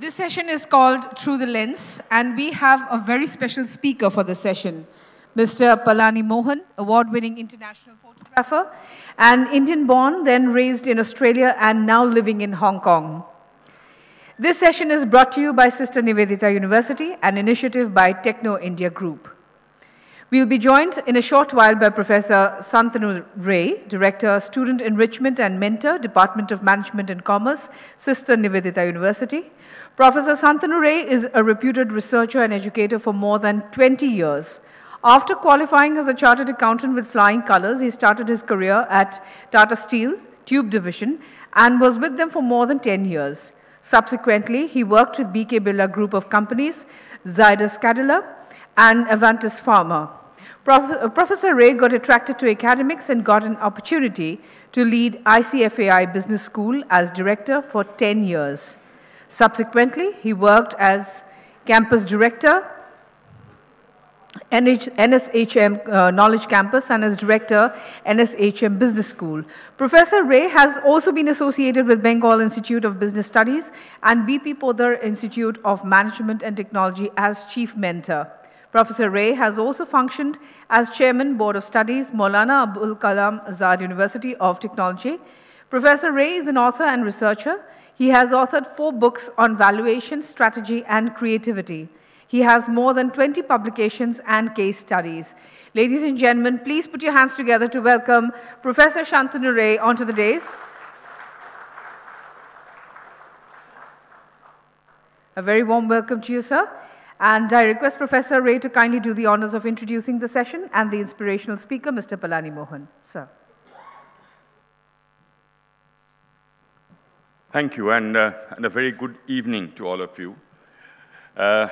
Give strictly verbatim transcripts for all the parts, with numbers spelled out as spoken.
This session is called Through the Lens, and we have a very special speaker for the session, Mister Palani Mohan, award-winning international photographer, and Indian-born, then raised in Australia and now living in Hong Kong. This session is brought to you by Sister Nivedita University, an initiative by Techno India Group. We'll be joined in a short while by Professor Shantanu Ray, Director, Student Enrichment and Mentor, Department of Management and Commerce, Sister Nivedita University. Professor Shantanu Ray is a reputed researcher and educator for more than twenty years. After qualifying as a chartered accountant with flying colors, he started his career at Tata Steel, Tube Division, and was with them for more than ten years. Subsequently, he worked with B K Billa Group of Companies, Zydus Cadilla, and Avantis Pharma. Prof Professor Ray got attracted to academics and got an opportunity to lead I C F A I Business School as director for ten years. Subsequently, he worked as campus director, N S H M uh, Knowledge Campus, and as director, N S H M Business School. Professor Ray has also been associated with Bengal Institute of Business Studies and B P Poddar Institute of Management and Technology as chief mentor. Professor Ray has also functioned as chairman, Board of Studies, Maulana Abul Kalam Azad University of Technology. Professor Ray is an author and researcher. He has authored four books on valuation, strategy, and creativity. He has more than twenty publications and case studies. Ladies and gentlemen, please put your hands together to welcome Professor Shantanu Ray onto the dais. A very warm welcome to you, sir. And I request Professor Ray to kindly do the honors of introducing the session and the inspirational speaker, Mister Palani Mohan. Sir. Thank you, and, uh, and a very good evening to all of you. Uh,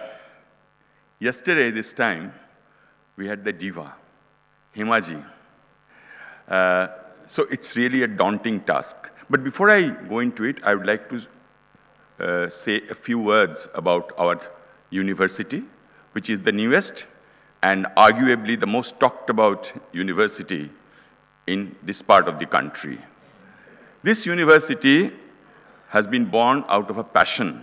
Yesterday, this time, we had the diva, Himaji. Uh, so it's really a daunting task. But before I go into it, I would like to uh, say a few words about our university, which is the newest and arguably the most talked about university in this part of the country. This university has been born out of a passion.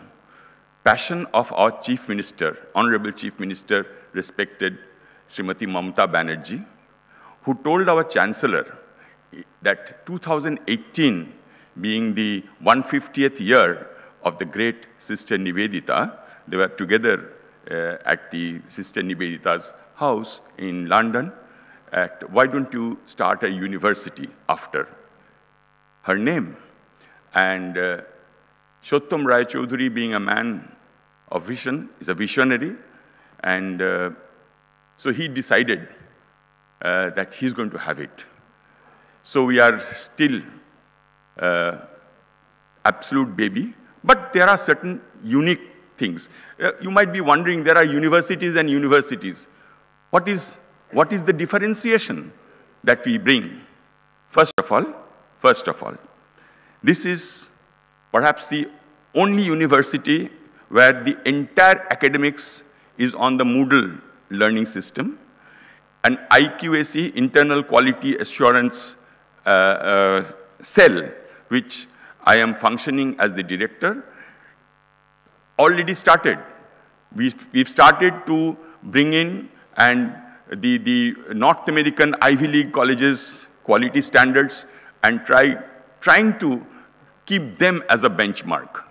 Passion of our Chief Minister, Honorable Chief Minister, respected Srimati Mamata Banerjee, who told our Chancellor that two thousand eighteen, being the one hundred fiftieth year of the great Sister Nivedita, they were together uh, at the Sister Nivedita's house in London, at, why don't you start a university after her name? And uh, Shantanu Ray Choudhury, being a man of vision, is a visionary, and uh, so he decided uh, that he's going to have it. So we are still uh, absolute baby, but there are certain unique things. Uh, you might be wondering, there are universities and universities. What is, what is the differentiation that we bring? First of all, first of all, this is perhaps the only university where the entire academics is on the Moodle learning system, an I Q A C, internal quality assurance uh, uh, cell, which I am functioning as the director, already started. We've, we've started to bring in and the, the North American Ivy League colleges quality standards and try, trying to keep them as a benchmark.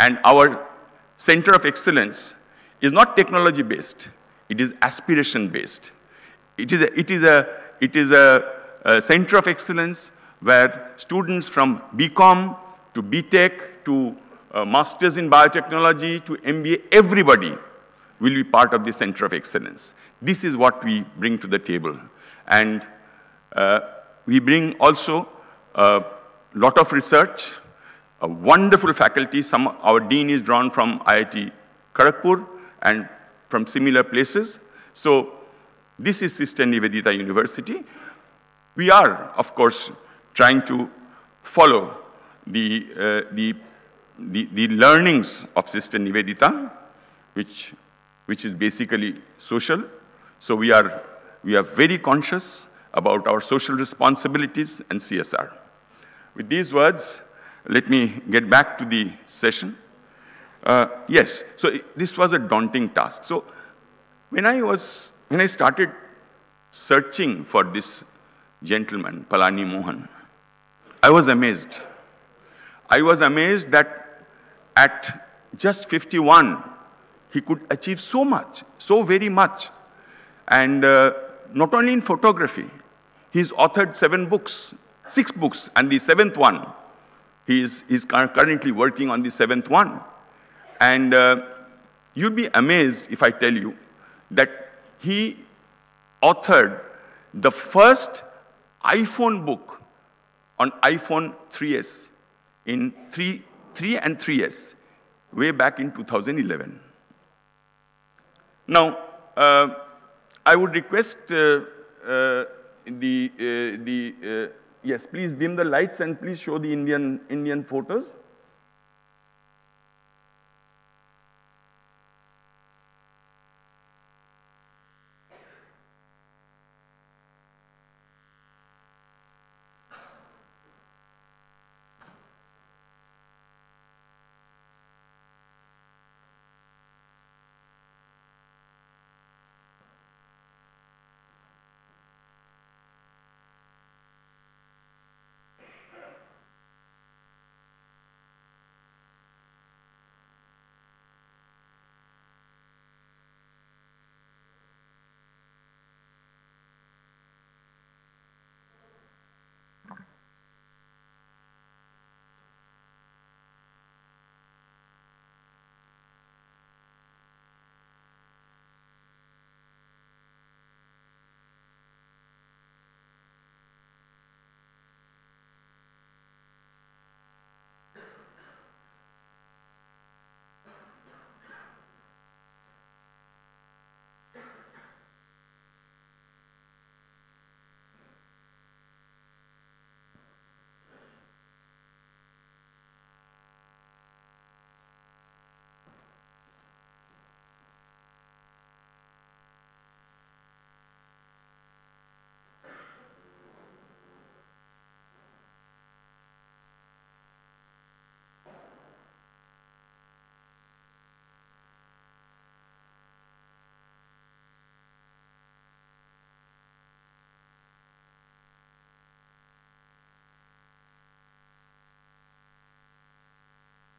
And our center of excellence is not technology-based. It is aspiration-based. It is, a, it is, a, it is a, a center of excellence where students from BCom to B Tech to uh, Masters in Biotechnology to M B A, everybody will be part of the center of excellence. This is what we bring to the table. And uh, we bring also uh, lot of research, a wonderful faculty. Some, our dean is drawn from I I T Kharagpur and from similar places. So this is Sister Nivedita University. We are, of course, trying to follow the, uh, the, the, the learnings of Sister Nivedita, which, which is basically social. So we are, we are very conscious about our social responsibilities and C S R. With these words, let me get back to the session. Uh, yes, so it, this was a daunting task. So when I was, when I started searching for this gentleman, Palani Mohan, I was amazed. I was amazed that at just fifty-one, he could achieve so much, so very much. And uh, not only in photography, he's authored seven books, six books, and the seventh one. He is, he's currently working on the seventh one. And uh, you'd be amazed if I tell you that he authored the first iPhone book on iPhone three S in three, three and three S way back in two thousand eleven. Now, uh, I would request uh, uh, the, uh, the uh, yes, please dim the lights and please show the Indian, Indian photos.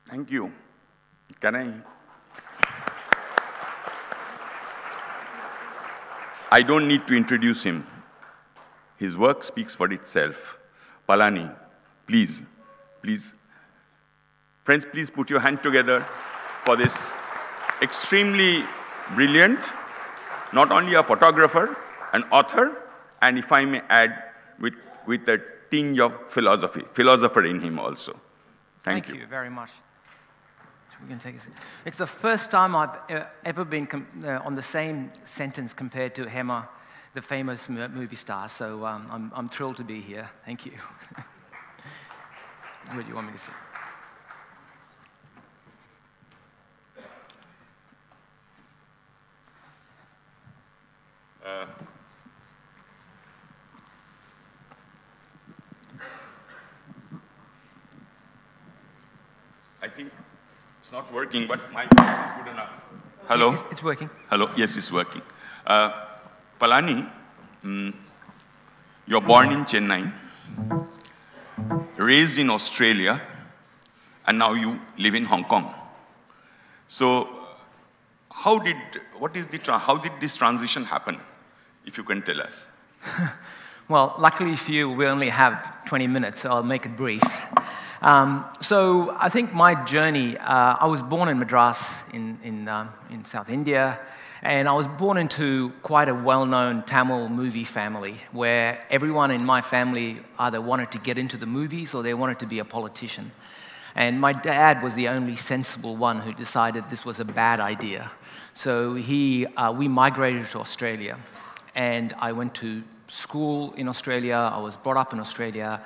Thank you. Can I? I don't need to introduce him. His work speaks for itself. Palani, please, please. Friends, please put your hand together for this extremely brilliant, not only a photographer, an author, and if I may add, with, with a tinge of philosophy, philosopher in him also. Thank, Thank you. you very much. We can take a second. It's the first time I've uh, ever been uh, on the same sentence compared to Hema, the famous movie star. So um, I'm, I'm thrilled to be here. Thank you. What do you want me to say? Uh. I think. It's not working, but my voice is good enough. Hello? It's working. Hello? Yes, it's working. Uh, Palani, mm, you're born in Chennai, raised in Australia, and now you live in Hong Kong. So, how did, what is the, tra how did this transition happen, if you can tell us? Well, luckily for you, we only have twenty minutes, so I'll make it brief. Um, so I think my journey, uh, I was born in Madras in, in, um, in South India, and I was born into quite a well-known Tamil movie family where everyone in my family either wanted to get into the movies or they wanted to be a politician. And my dad was the only sensible one who decided this was a bad idea. So he, uh, we migrated to Australia, and I went to school in Australia, I was brought up in Australia,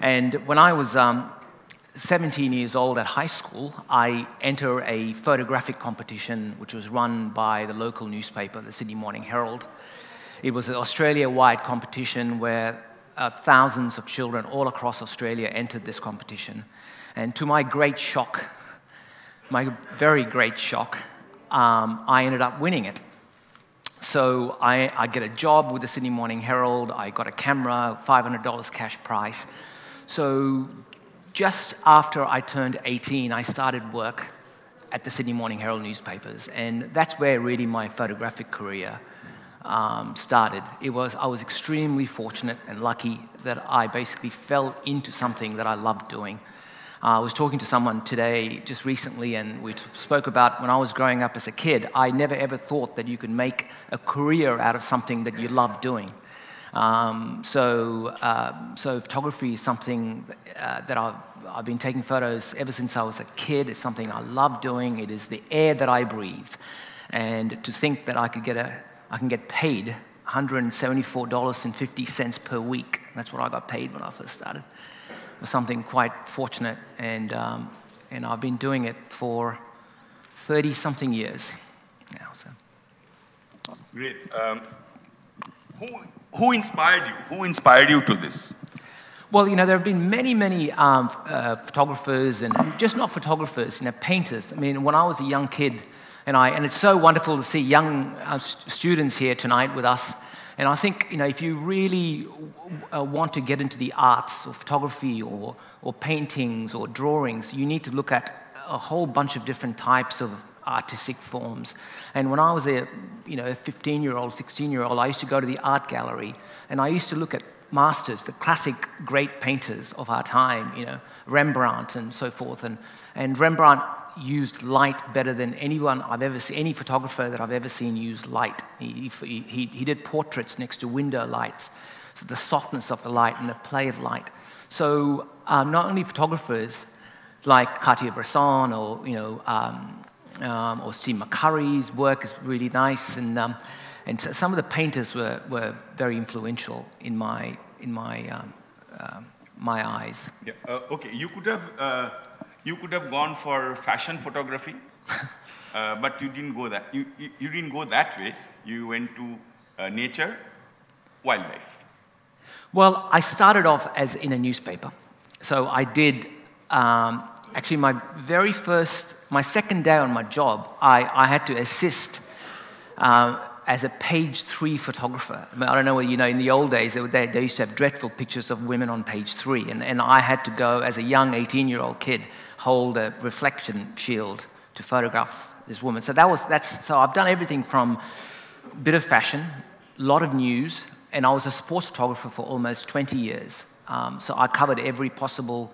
and when I was um, seventeen years old at high school, I enter a photographic competition which was run by the local newspaper, the Sydney Morning Herald. It was an Australia-wide competition where uh, thousands of children all across Australia entered this competition. And to my great shock, my very great shock, um, I ended up winning it. So I, I get a job with the Sydney Morning Herald, I got a camera, five hundred dollars cash prize. So just after I turned eighteen, I started work at the Sydney Morning Herald newspapers, and that's where really my photographic career um, started. It was, I was extremely fortunate and lucky that I basically fell into something that I loved doing. Uh, I was talking to someone today, just recently, and we spoke about when I was growing up as a kid, I never ever thought that you could make a career out of something that you love doing. Um, so, uh, so photography is something uh, that I've, I've been taking photos ever since I was a kid. It's something I love doing. It is the air that I breathe. And to think that I could get a, I can get paid one hundred seventy-four dollars and fifty cents per week. That's what I got paid when I first started. Was something quite fortunate, and, um, and I've been doing it for thirty-something years now. So. Great. Um, who, who inspired you? Who inspired you to this? Well, you know, there have been many, many um, uh, photographers, and just not photographers, you know, painters. I mean, when I was a young kid, and, I, and it's so wonderful to see young uh, students here tonight with us. And I think, you know, if you really uh, want to get into the arts or photography or, or paintings or drawings, you need to look at a whole bunch of different types of artistic forms. And when I was a, you know, fifteen-year-old, sixteen-year-old, I used to go to the art gallery, and I used to look at masters, the classic great painters of our time, you know, Rembrandt and so forth. And, and Rembrandt used light better than anyone I've ever seen, any photographer that I've ever seen use light. He, he, he, he did portraits next to window lights, so the softness of the light and the play of light. So um, not only photographers like Cartier-Bresson or, you know, um, um, or Steve McCurry's work is really nice, and, um, and so some of the painters were, were very influential in my, in my, um, uh, my eyes. Yeah. Uh, okay, you could have... Uh You could have gone for fashion photography, uh, but you didn't go that. You, you, you didn't go that way. You went to uh, nature, wildlife. Well, I started off as in a newspaper, so I did. Um, actually, my very first, my second day on my job, I, I had to assist um, as a page three photographer. I mean, I don't know whether you know. In the old days, they, they used to have dreadful pictures of women on page three, and, and I had to go as a young eighteen-year-old kid. Hold a reflection shield to photograph this woman. So that was that's. So I've done everything from a bit of fashion, a lot of news, and I was a sports photographer for almost twenty years. Um, so I covered every possible.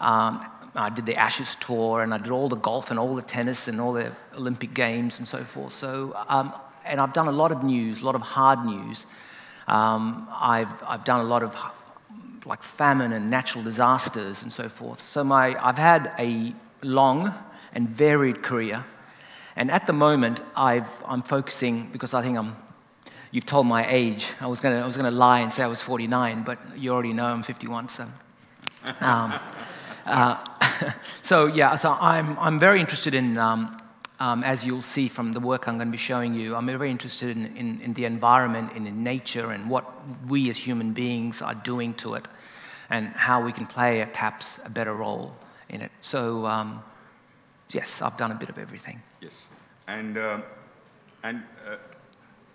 Um, I did the Ashes tour, and I did all the golf, and all the tennis, and all the Olympic games, and so forth. So um, and I've done a lot of news, a lot of hard news. Um, I've I've done a lot of. Like famine and natural disasters and so forth. So my, I've had a long and varied career, and at the moment I've, I'm focusing, because I think I'm, you've told my age. I was gonna, I was gonna lie and say I was forty-nine, but you already know I'm fifty-one, so. Um, uh, so yeah, so I'm, I'm very interested in, um, um, as you'll see from the work I'm gonna be showing you, I'm very interested in, in, in the environment and in nature and what we as human beings are doing to it, and how we can play a, perhaps a better role in it. So, um, yes, I've done a bit of everything. Yes, and, uh, and uh,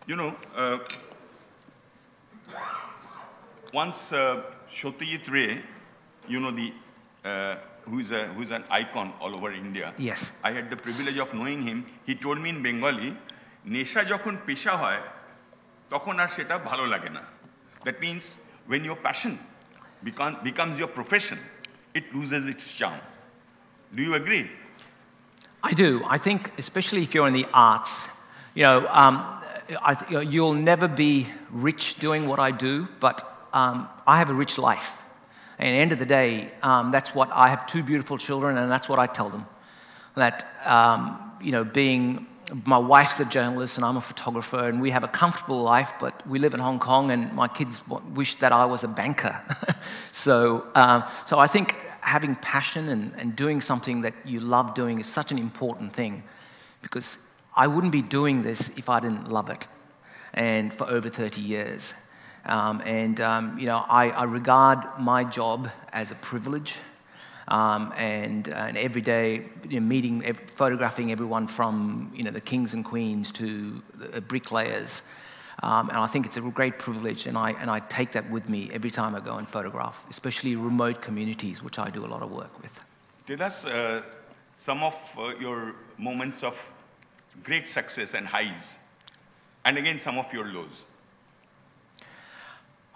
you know, uh, once uh, Satyajit Ray, you know, the, uh, who, is a, who is an icon all over India. Yes. I had the privilege of knowing him. He told me in Bengali, Nesha jokhon pesha hoy, tokhon ar seta bhalo lage na. That means when your passion becomes your profession, it loses its charm. Do you agree? I do. I think, especially if you're in the arts, you know, um, I th you'll never be rich doing what I do, but um, I have a rich life. And at the end of the day, um, that's what, I have two beautiful children, and that's what I tell them. That, um, you know, being... My wife's a journalist, and I'm a photographer, and we have a comfortable life, but we live in Hong Kong, and my kids wish that I was a banker. so, um, so I think having passion and, and doing something that you love doing is such an important thing, because I wouldn't be doing this if I didn't love it, and for over thirty years. Um, and, um, you know, I, I regard my job as a privilege, um, and, uh, and every day you know, meeting, ev photographing everyone from you know, the kings and queens to the bricklayers. Um, and I think it's a great privilege, and I, and I take that with me every time I go and photograph, especially remote communities, which I do a lot of work with. Tell us uh, some of uh, your moments of great success and highs, and again, some of your lows.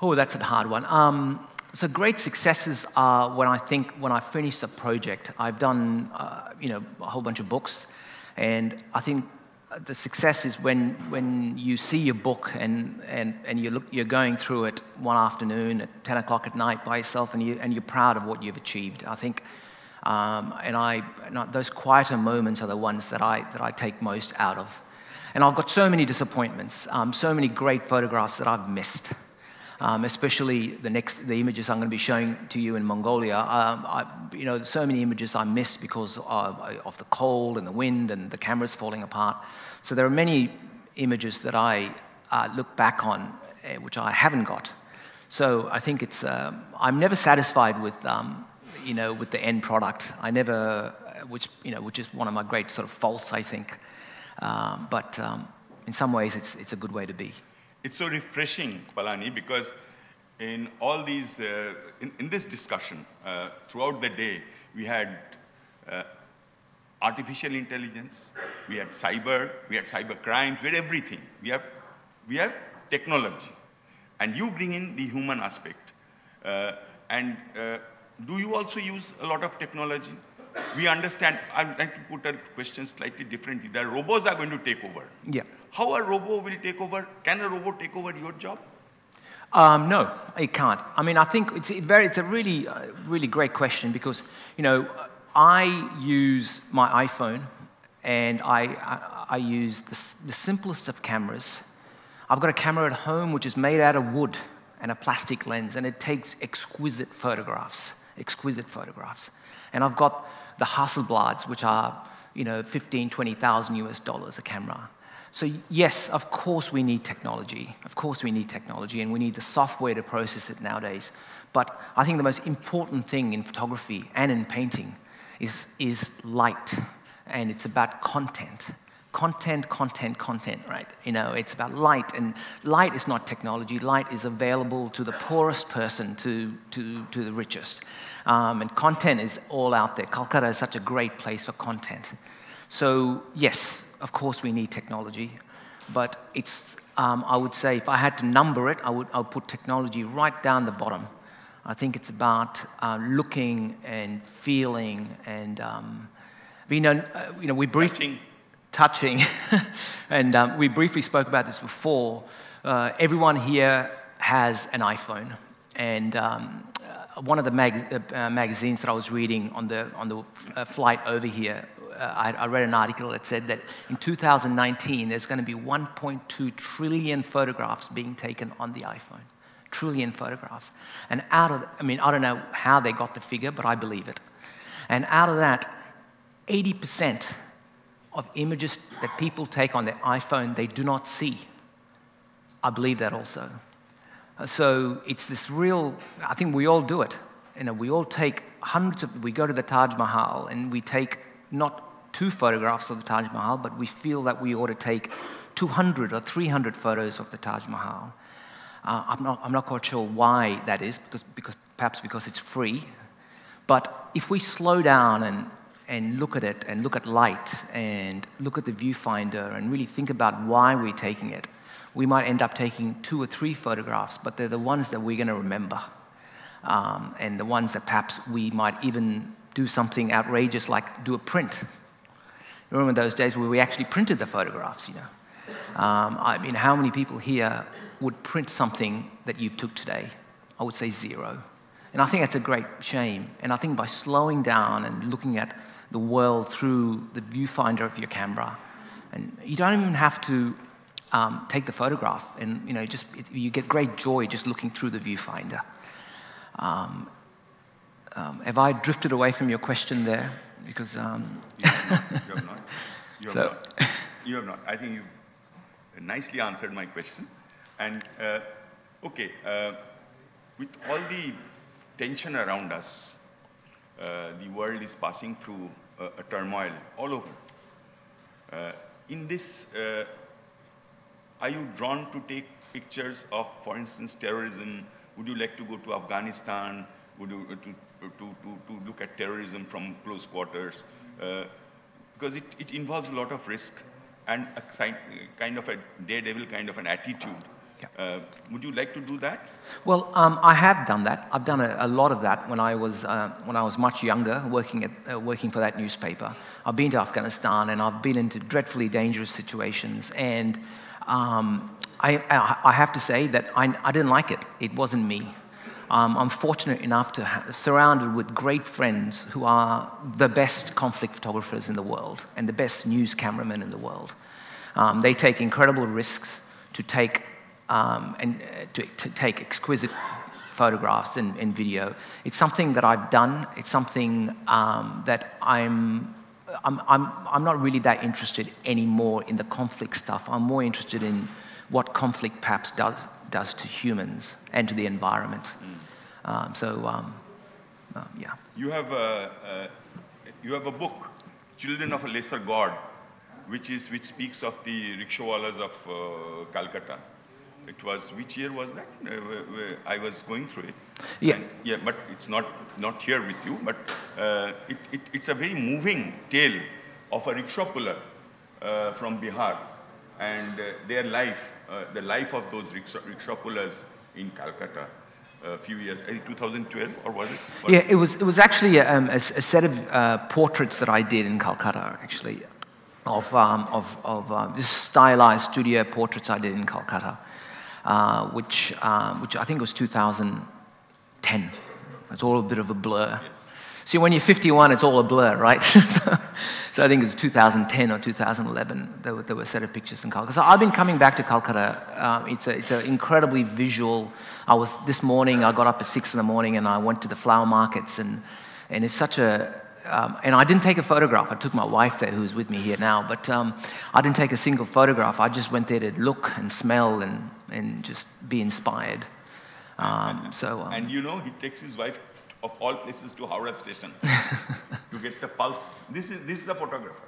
Oh, that's a hard one. Um, so great successes are when I think, when I finish a project. I've done, uh, you know, a whole bunch of books, and I think the success is when, when you see your book and, and, and you look, you're going through it one afternoon at ten o'clock at night by yourself, and, you, and you're proud of what you've achieved. I think, um, and, I, and I, those quieter moments are the ones that I, that I take most out of. And I've got so many disappointments, um, so many great photographs that I've missed. Um, especially the next, the images I'm going to be showing to you in Mongolia. Um, I, you know, so many images I missed because of, of the cold and the wind and the cameras falling apart. So there are many images that I uh, look back on, uh, which I haven't got. So I think it's, uh, I'm never satisfied with, um, you know, with the end product. I never, which, you know, which is one of my great sort of faults, I think. Um, but um, in some ways, it's, it's a good way to be. It's so refreshing, Palani, because in all these, uh, in, in this discussion, uh, throughout the day, we had uh, artificial intelligence, we had cyber, we had cyber crimes, we had everything. We have, we have technology. And you bring in the human aspect. Uh, and uh, do you also use a lot of technology? We understand, I would like to put a question slightly differently, that robots are going to take over. Yeah. How a robot will take over? Can a robot take over your job? Um, no, it can't. I mean, I think it's, it very, it's a really, uh, really great question because, you know, I use my iPhone and I, I, I use the, the simplest of cameras. I've got a camera at home which is made out of wood and a plastic lens, and it takes exquisite photographs, exquisite photographs. And I've got the Hasselblads, which are, you know, fifteen, twenty thousand U S dollars a camera. So yes, of course we need technology. Of course we need technology, and we need the software to process it nowadays. But I think the most important thing in photography and in painting is, is light, and it's about content. Content, content, content, right? You know, it's about light, and light is not technology. Light is available to the poorest person, to, to, to the richest. Um, and content is all out there. Calcutta is such a great place for content. So yes, of course we need technology, but it's, um, I would say if I had to number it, I would, I would put technology right down the bottom. I think it's about uh, looking and feeling and, um, you know, uh, you know, we briefly... Touching. touching. And um, we briefly spoke about this before. Uh, everyone here has an iPhone. And um, uh, one of the mag uh, magazines that I was reading on the, on the uh, flight over here, Uh, I, I read an article that said that in two thousand nineteen, there's going to be one point two trillion photographs being taken on the iPhone. Trillion photographs. And out of, I mean, I don't know how they got the figure, but I believe it. And out of that, eighty percent of images that people take on their iPhone, they do not see. I believe that also. Uh, so it's this real, I think we all do it. You know, we all take hundreds of, we go to the Taj Mahal and we take not two photographs of the Taj Mahal, but we feel that we ought to take two hundred or three hundred photos of the Taj Mahal. Uh, I'm, not, I'm not quite sure why that is, because, because, perhaps because it's free. But if we slow down and, and look at it, and look at light, and look at the viewfinder, and really think about why we're taking it, we might end up taking two or three photographs, but they're the ones that we're going to remember. Um, and the ones that perhaps we might even do something outrageous like do a print. You remember those days where we actually printed the photographs, you know. Um, I mean, how many people here would print something that you took today? I would say zero. And I think that's a great shame. And I think by slowing down and looking at the world through the viewfinder of your camera, and you don't even have to um, take the photograph, and you know, just it, you get great joy just looking through the viewfinder. Um, Um, have I drifted away from your question there? Because um... you have not. You have not. You have, so. not. You have not. I think you've nicely answered my question. And uh, okay, uh, with all the tension around us, uh, the world is passing through uh, a turmoil all over. Uh, in this, uh, are you drawn to take pictures of, for instance, terrorism? Would you like to go to Afghanistan? Would you uh, to, to, to, to look at terrorism from close quarters? Uh, because it, it involves a lot of risk and a kind of a daredevil kind of an attitude. Yeah. Uh, would you like to do that? Well, um, I have done that. I've done a, a lot of that when I was uh, when I was much younger, working at uh, working for that newspaper. I've been to Afghanistan, and I've been into dreadfully dangerous situations. And um, I, I I have to say that I I didn't like it. It wasn't me. Um, I'm fortunate enough to have surrounded with great friends who are the best conflict photographers in the world and the best news cameramen in the world. Um, they take incredible risks to take um, and uh, to, to take exquisite photographs and, and video. It's something that I've done. It's something um, that I'm I'm I'm I'm not really that interested anymore in the conflict stuff. I'm more interested in what conflict perhaps does. does to humans and to the environment. Mm. Um, so, um, uh, yeah. You have, a, uh, you have a book, Children of a Lesser God, which, is, which speaks of the rickshawalas of uh, Calcutta. It was, which year was that? Uh, I was going through it. Yeah. And, yeah, but it's not, not here with you, but uh, it, it, it's a very moving tale of a rickshaw puller uh, from Bihar and uh, their life. Uh, the life of those rickshaw, rickshaw pullers in Calcutta a uh, few years, two thousand twelve, or was it? Was yeah, it was, it was actually a, um, a, a set of uh, portraits that I did in Calcutta, actually, of, um, of, of uh, this stylized studio portraits I did in Calcutta, uh, which, uh, which I think was two thousand ten. It's all a bit of a blur. Yes. See, when you're fifty-one, it's all a blur, right? so, so I think it was two thousand ten or two thousand eleven, there were, there were a set of pictures in Calcutta. So I've been coming back to Calcutta. Uh, it's a, it's an incredibly visual. I was, this morning, I got up at six in the morning and I went to the flower markets and, and it's such a, um, and I didn't take a photograph. I took my wife there, who's with me here now, but um, I didn't take a single photograph. I just went there to look and smell and, and just be inspired. Um, and, so, um, and you know, he takes his wife of all places to Howrah station to get the pulse. This is, this is a photographer.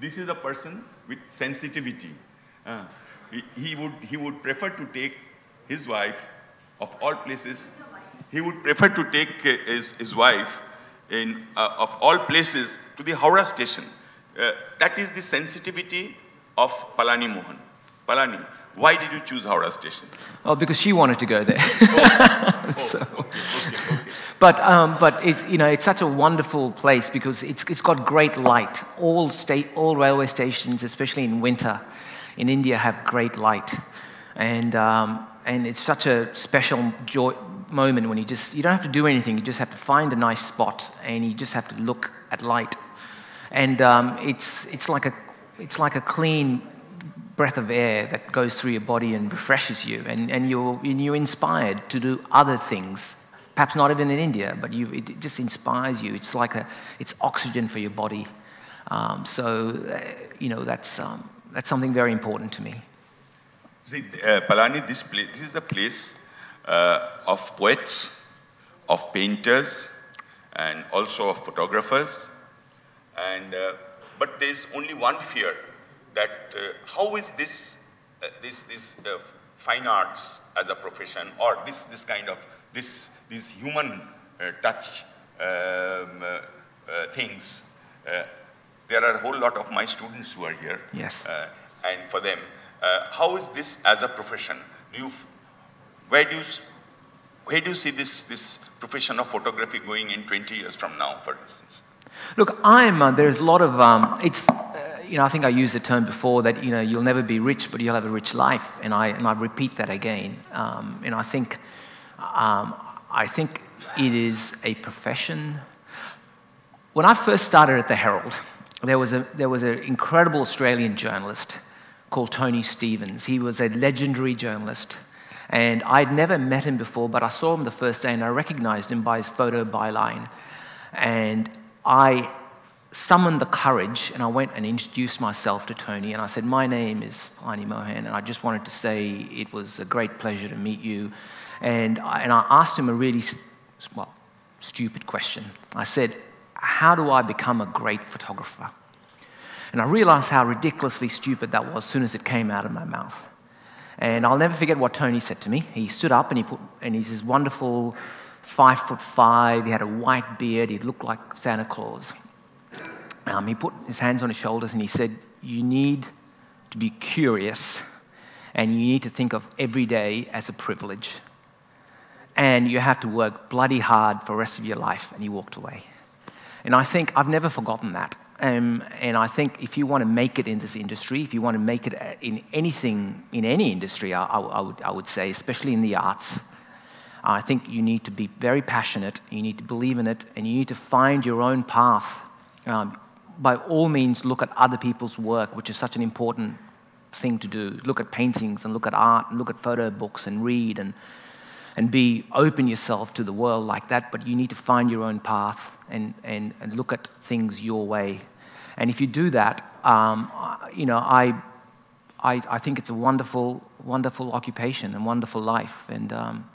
This is a person with sensitivity. Uh, he, he, would, he would prefer to take his wife, of all places, he would prefer to take his, his wife in, uh, of all places to the Howrah station. Uh, that is the sensitivity of Palani Mohan. Palani, why did you choose Howrah station? Oh, because she wanted to go there. oh, so. okay, okay, okay. But, um, but it, you know, it's such a wonderful place because it's, it's got great light. All, state, all railway stations, especially in winter, in India, have great light. And, um, and it's such a special joy moment when you just, you don't have to do anything. You just have to find a nice spot and you just have to look at light. And um, it's, it's, like a, it's like a clean breath of air that goes through your body and refreshes you. And, and, you're, and you're inspired to do other things. Perhaps not even in India, but you, it just inspires you. It's like a, it's oxygen for your body. Um, so, uh, you know, that's, um, that's something very important to me. See, uh, Palani, this, place, this is the place uh, of poets, of painters, and also of photographers. And, uh, but there's only one fear, that uh, how is this, uh, this, this uh, fine arts as a profession, or this, this kind of, this, these human uh, touch um, uh, uh, things. Uh, there are a whole lot of my students who are here. Yes. Uh, and for them, uh, how is this as a profession? Do you, where do you, where do you see this, this profession of photography going in twenty years from now, for instance? Look, I'm, uh, there's a lot of, um, it's, uh, you know, I think I used the term before that, you know, you'll never be rich, but you'll have a rich life. And I, and I repeat that again. Um, and I think, um, I think it is a profession. When I first started at the Herald, there was a, there was an incredible Australian journalist called Tony Stevens. He was a legendary journalist, and I'd never met him before, but I saw him the first day, and I recognized him by his photo byline. And I summoned the courage, and I went and introduced myself to Tony, and I said, my name is Palani Mohan, and I just wanted to say it was a great pleasure to meet you. And I, and I asked him a really, well, stupid question. I said, how do I become a great photographer? And I realized how ridiculously stupid that was as soon as it came out of my mouth. And I'll never forget what Tony said to me. He stood up and he put, and he's this wonderful five foot five, he had a white beard, he looked like Santa Claus. Um, he put his hands on his shoulders and he said, you need to be curious and you need to think of every day as a privilege. And you have to work bloody hard for the rest of your life. And he walked away. And I think I've never forgotten that. Um, and I think if you want to make it in this industry, if you want to make it in anything, in any industry, I, I, I, would, I would say, especially in the arts, I think you need to be very passionate, you need to believe in it, and you need to find your own path. Um, by all means, look at other people's work, which is such an important thing to do. Look at paintings and look at art and look at photo books and read and, and be open yourself to the world like that, but you need to find your own path. And, and, and look at things your way. And if you do that, um, you know, I, I, I think it's a wonderful, wonderful occupation and wonderful life. And, um,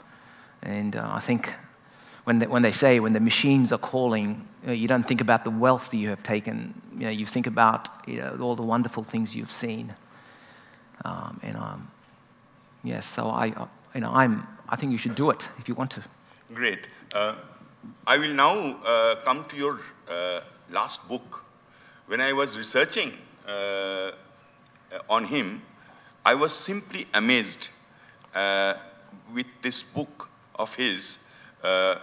and uh, I think when they, when they say, when the machines are calling, you know, you don't think about the wealth that you have taken. You know, you think about, you know, all the wonderful things you've seen. Um, and, um, yes, yeah, so I, you know, I'm, I think you should do it if you want to. Great. Uh I will now uh, come to your uh, last book. When I was researching uh, on him, I was simply amazed uh, with this book of his, uh,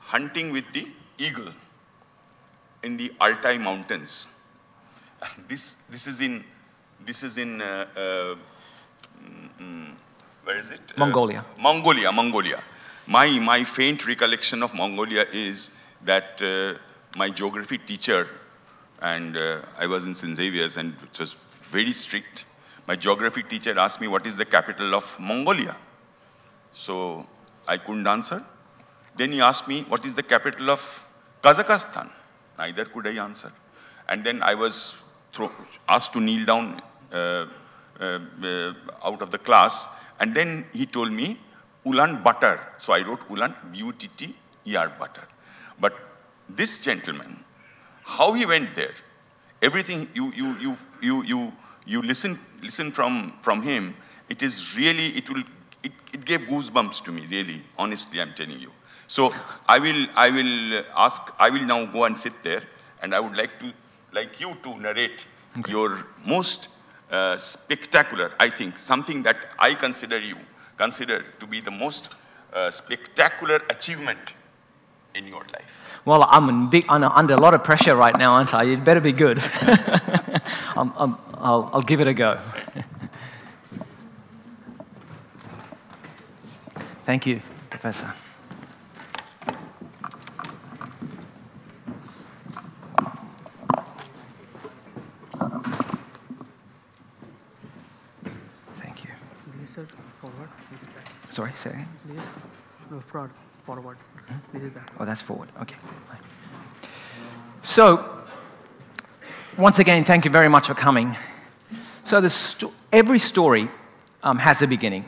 Hunting with the Eagle in the Altai Mountains. This, this is in, this is in uh, uh, mm, where is it? Mongolia. Uh, Mongolia, Mongolia. My, my faint recollection of Mongolia is that uh, my geography teacher, and uh, I was in Saint Xavier's and it was very strict. My geography teacher asked me, what is the capital of Mongolia? So I couldn't answer. Then he asked me, what is the capital of Kazakhstan? Neither could I answer. And then I was asked to kneel down uh, uh, uh, out of the class. And then he told me, Ulaanbaatar. So I wrote Ulaan, B U T T E R, Baatar. But this gentleman, how he went there, everything you you you you you you listen listen from from him, it is really it will it, it gave goosebumps to me, really, honestly, I'm telling you. So I will I will ask I will now go and sit there, and I would like to like you to narrate okay. your most uh, spectacular, I think, something that I consider you. Considered to be the most uh, spectacular achievement in your life? Well, I'm in big, under a lot of pressure right now, aren't I? It better be good. I'm, I'm, I'll, I'll give it a go. Thank you, Professor. Thank you. Research forward. Sorry, say again. No, fraud, forward. Hmm? Oh, that's forward, okay. So, once again, thank you very much for coming. So the sto every story um, has a beginning.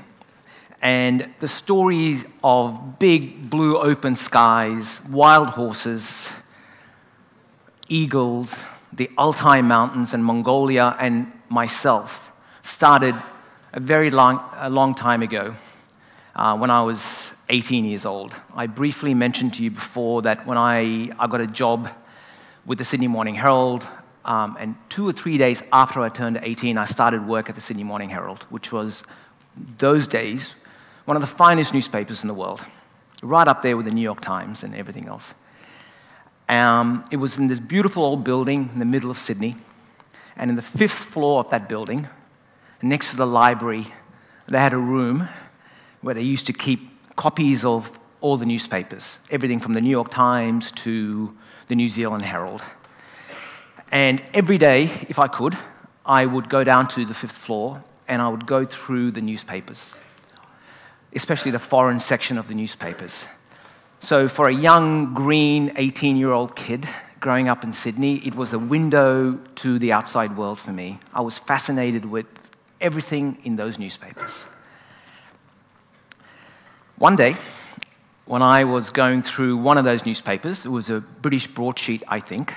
And the stories of big blue open skies, wild horses, eagles, the Altai Mountains and Mongolia and myself started a very long, a long time ago. Uh, when I was eighteen years old. I briefly mentioned to you before that when I, I got a job with the Sydney Morning Herald, um, and two or three days after I turned eighteen, I started work at the Sydney Morning Herald, which was, those days, one of the finest newspapers in the world, right up there with the New York Times and everything else. Um, it was in this beautiful old building in the middle of Sydney, and in the fifth floor of that building, next to the library, they had a room where they used to keep copies of all the newspapers, everything from the New York Times to the New Zealand Herald. And every day, if I could, I would go down to the fifth floor and I would go through the newspapers, especially the foreign section of the newspapers. So for a young, green, eighteen-year-old kid growing up in Sydney, it was a window to the outside world for me. I was fascinated with everything in those newspapers. One day, when I was going through one of those newspapers, it was a British broadsheet, I think,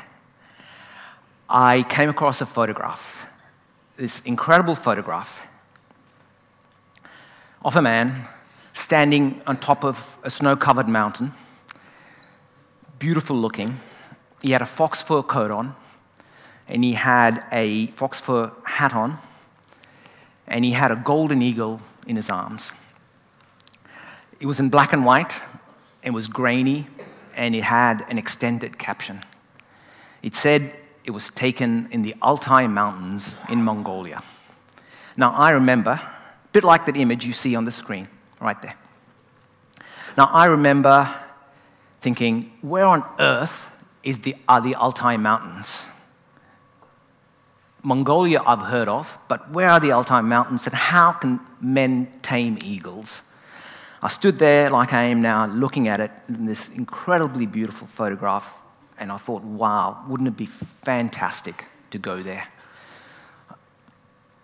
I came across a photograph, this incredible photograph of a man standing on top of a snow-covered mountain, beautiful looking. He had a fox fur coat on, and he had a fox fur hat on, and he had a golden eagle in his arms. It was in black and white, it was grainy, and it had an extended caption. It said it was taken in the Altai Mountains in Mongolia. Now, I remember, a bit like that image you see on the screen, right there. Now, I remember thinking, where on earth is the, are the Altai Mountains? Mongolia I've heard of, but where are the Altai Mountains, and how can men tame eagles? I stood there like I am now, looking at it in this incredibly beautiful photograph, and I thought, wow, wouldn't it be fantastic to go there?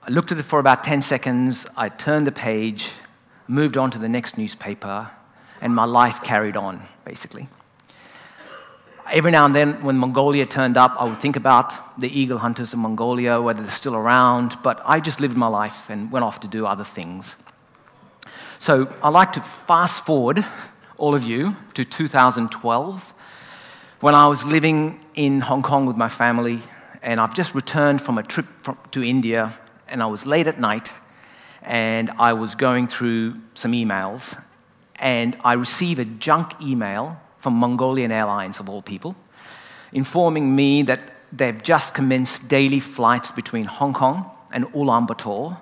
I looked at it for about ten seconds, I turned the page, moved on to the next newspaper, and my life carried on, basically. Every now and then, when Mongolia turned up, I would think about the eagle hunters of Mongolia, whether they're still around, but I just lived my life and went off to do other things. So I like to fast forward, all of you, to two thousand twelve, when I was living in Hong Kong with my family, and I've just returned from a trip to India, and I was late at night, and I was going through some emails, and I received a junk email from Mongolian Airlines, of all people, informing me that they've just commenced daily flights between Hong Kong and Ulaanbaatar,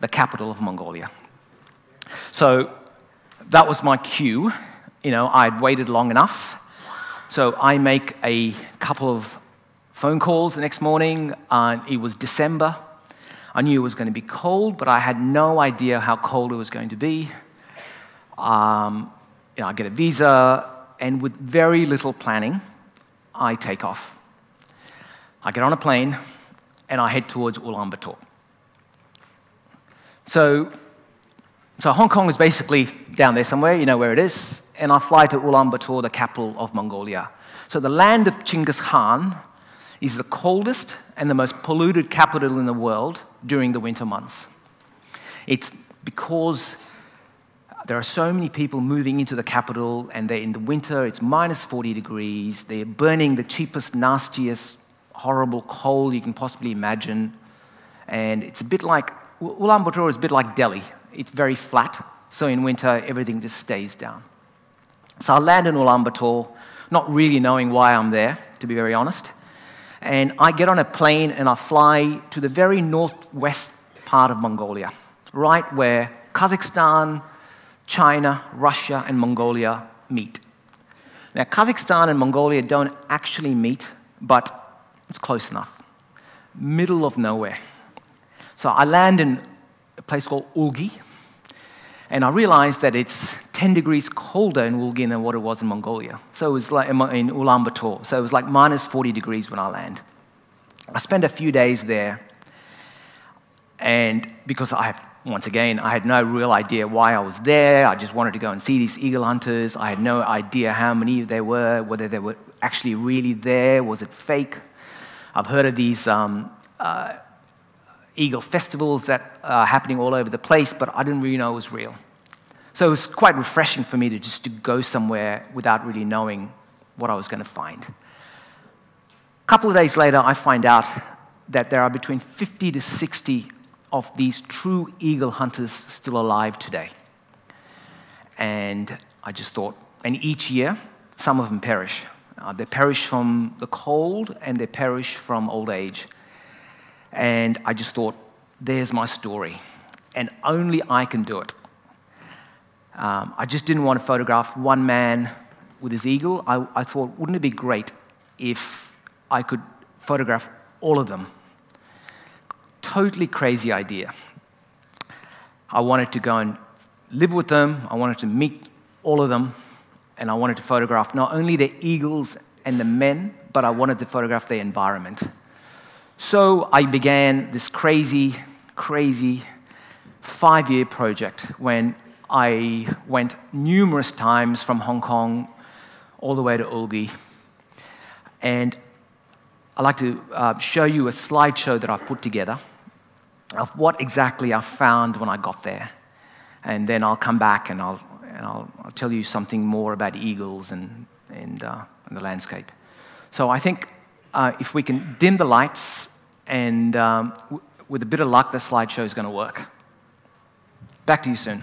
the capital of Mongolia. So that was my cue. You know, I'd waited long enough. So I make a couple of phone calls the next morning. Uh, it was December. I knew it was going to be cold, but I had no idea how cold it was going to be. Um, you know, I get a visa, and with very little planning, I take off. I get on a plane, and I head towards Ulaanbaatar. So So Hong Kong is basically down there somewhere, you know where it is, and I fly to Ulaanbaatar, the capital of Mongolia. So the land of Genghis Khan is the coldest and the most polluted capital in the world during the winter months. It's because there are so many people moving into the capital, and they're in the winter, it's minus forty degrees, they're burning the cheapest, nastiest, horrible coal you can possibly imagine, and it's a bit like, Ulaanbaatar is a bit like Delhi. It's very flat, so in winter, everything just stays down. So I land in Ulaanbaatar, not really knowing why I'm there, to be very honest. And I get on a plane and I fly to the very northwest part of Mongolia, right where Kazakhstan, China, Russia, and Mongolia meet. Now, Kazakhstan and Mongolia don't actually meet, but it's close enough. Middle of nowhere. So I land in a place called Ölgii, and I realized that it's ten degrees colder in Ölgii than what it was in Mongolia. So it was like in Ulaanbaatar. So it was like minus forty degrees when I land. I spent a few days there, and because I, once again, I had no real idea why I was there. I just wanted to go and see these eagle hunters. I had no idea how many there were, whether they were actually really there, was it fake? I've heard of these um, uh, eagle festivals that are happening all over the place, but I didn't really know it was real. So it was quite refreshing for me to just to go somewhere without really knowing what I was going to find. A couple of days later, I find out that there are between fifty to sixty of these true eagle hunters still alive today. And I just thought, and each year, some of them perish. Uh, they perish from the cold, and they perish from old age. And I just thought, there's my story, and only I can do it. Um, I just didn't want to photograph one man with his eagle. I, I thought, wouldn't it be great if I could photograph all of them? Totally crazy idea. I wanted to go and live with them, I wanted to meet all of them, and I wanted to photograph not only the eagles and the men, but I wanted to photograph their environment. So I began this crazy, crazy five-year project when I went numerous times from Hong Kong all the way to Ölgii. And I'd like to uh, show you a slideshow that I've put together of what exactly I found when I got there. And then I'll come back and I'll, and I'll, I'll tell you something more about eagles and, and, uh, and the landscape. So I think uh, if we can dim the lights, and um, w with a bit of luck, the slideshow is going to work. Back to you soon.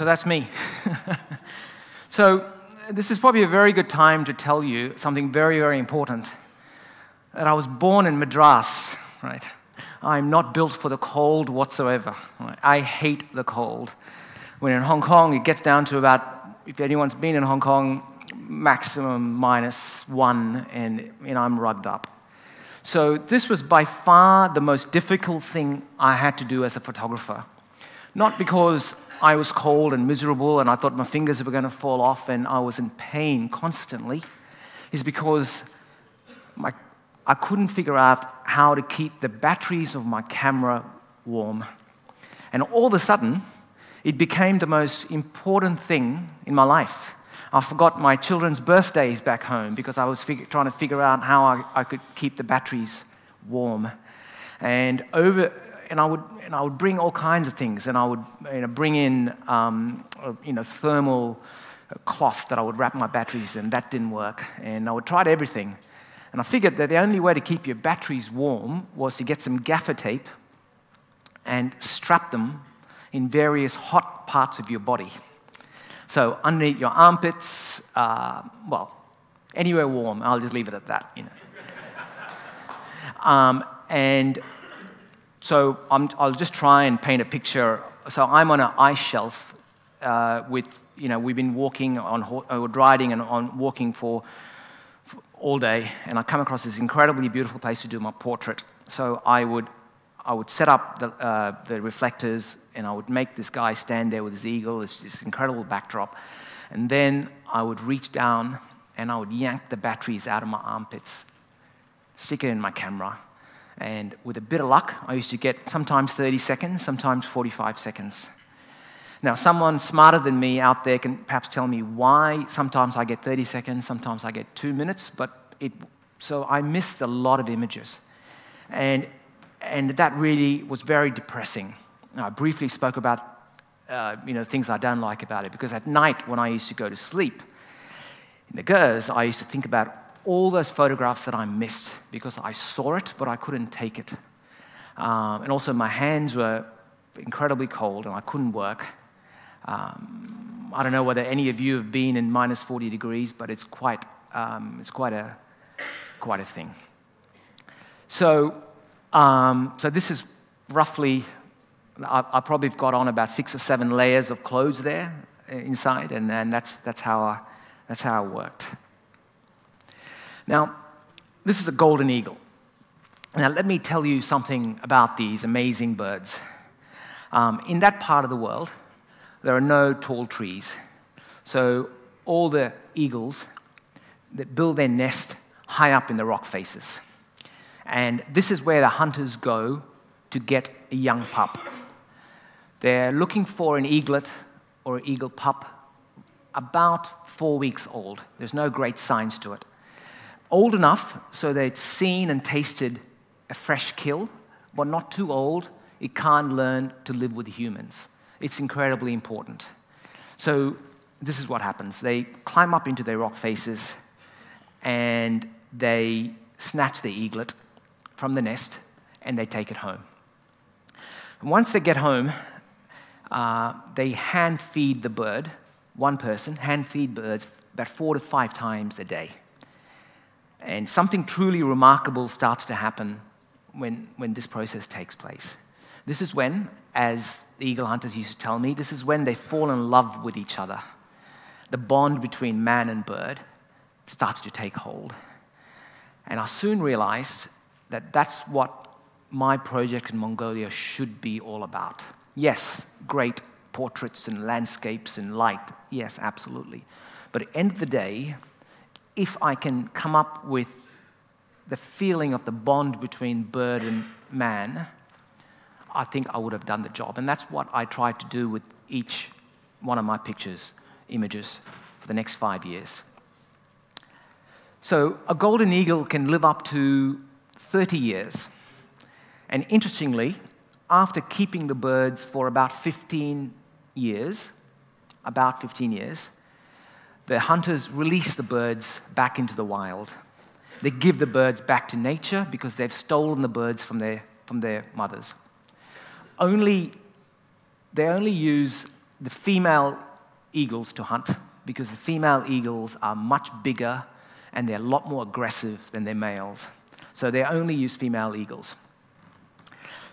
So that's me. So this is probably a very good time to tell you something very, very important. That I was born in Madras, right? I'm not built for the cold whatsoever. Right? I hate the cold. When in Hong Kong, it gets down to about, if anyone's been in Hong Kong, maximum minus one, and you know, I'm rugged up. So this was by far the most difficult thing I had to do as a photographer. Not because I was cold and miserable and I thought my fingers were going to fall off and I was in pain constantly. It's because my, I couldn't figure out how to keep the batteries of my camera warm. And all of a sudden, it became the most important thing in my life. I forgot my children's birthdays back home because I was fig- trying to figure out how I, I could keep the batteries warm. And over, and I would, and I would bring all kinds of things, and I would you know, bring in um, you know, thermal cloth that I would wrap my batteries in. That didn't work, and I would try everything. And I figured that the only way to keep your batteries warm was to get some gaffer tape and strap them in various hot parts of your body. So underneath your armpits, uh, well, anywhere warm. I'll just leave it at that, you know. um, and so I'm, I'll just try and paint a picture. So I'm on an ice shelf uh, with, you know, we've been walking on, or riding and on walking for, for all day, and I come across this incredibly beautiful place to do my portrait. So I would, I would set up the, uh, the reflectors, and I would make this guy stand there with his eagle, it's this incredible backdrop, and then I would reach down and I would yank the batteries out of my armpits, stick it in my camera, and with a bit of luck, I used to get sometimes thirty seconds, sometimes forty-five seconds. Now, someone smarter than me out there can perhaps tell me why sometimes I get thirty seconds, sometimes I get two minutes, but it, so I missed a lot of images. And, and that really was very depressing. I briefly spoke about uh, you know, things I don't like about it, because at night when I used to go to sleep in the G E R S, I used to think about all those photographs that I missed because I saw it, but I couldn't take it. Um, and also my hands were incredibly cold and I couldn't work. Um, I don't know whether any of you have been in minus forty degrees, but it's quite, um, it's quite a, quite a thing. So, um, so this is roughly, I, I probably have got on about six or seven layers of clothes there inside, and, and that's, that's, how I, that's how I worked. Now, this is a golden eagle. Now, let me tell you something about these amazing birds. Um, in that part of the world, there are no tall trees. So all the eagles that build their nest high up in the rock faces. And this is where the hunters go to get a young pup. They're looking for an eaglet or an eagle pup about four weeks old. There's no great signs to it. Old enough so they'd seen and tasted a fresh kill, but not too old. It can't learn to live with humans. It's incredibly important. So this is what happens. They climb up into their rock faces and they snatch the eaglet from the nest and they take it home. And once they get home, uh, they hand feed the bird, one person, hand feed birds about four to five times a day. And something truly remarkable starts to happen when, when this process takes place. This is when, as the eagle hunters used to tell me, this is when they fall in love with each other. The bond between man and bird starts to take hold. And I soon realized that that's what my project in Mongolia should be all about. Yes, great portraits and landscapes and light. Yes, absolutely. But at the end of the day, if I can come up with the feeling of the bond between bird and man, I think I would have done the job. And that's what I tried to do with each one of my pictures, images, for the next five years. So a golden eagle can live up to thirty years. And interestingly, after keeping the birds for about fifteen years, about fifteen years, the hunters release the birds back into the wild. They give the birds back to nature because they've stolen the birds from their, from their mothers. Only, they only use the female eagles to hunt, because the female eagles are much bigger and they're a lot more aggressive than their males. So they only use female eagles.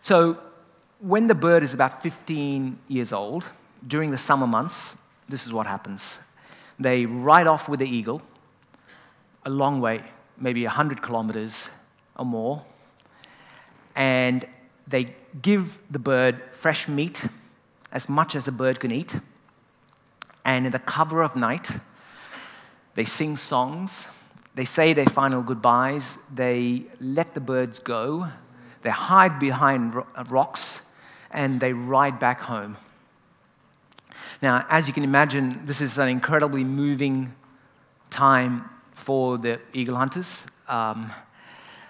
So when the bird is about fifteen years old, during the summer months, this is what happens. They ride off with the eagle a long way, maybe one hundred kilometers or more, and they give the bird fresh meat, as much as a bird can eat, and in the cover of night, they sing songs, they say their final goodbyes, they let the birds go, they hide behind rocks, and they ride back home. Now, as you can imagine, this is an incredibly moving time for the eagle hunters. Um,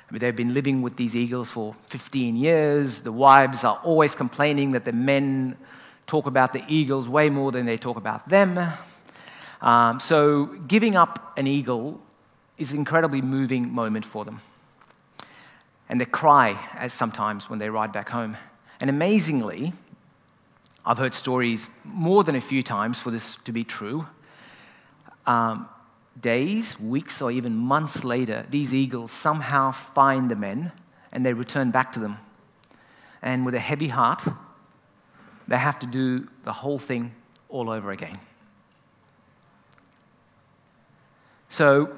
I mean, they've been living with these eagles for fifteen years. The wives are always complaining that the men talk about the eagles way more than they talk about them. Um, so giving up an eagle is an incredibly moving moment for them. And they cry as sometimes when they ride back home. And amazingly, I've heard stories more than a few times for this to be true. Um, days, weeks, or even months later, these eagles somehow find the men and they return back to them. And with a heavy heart, they have to do the whole thing all over again. So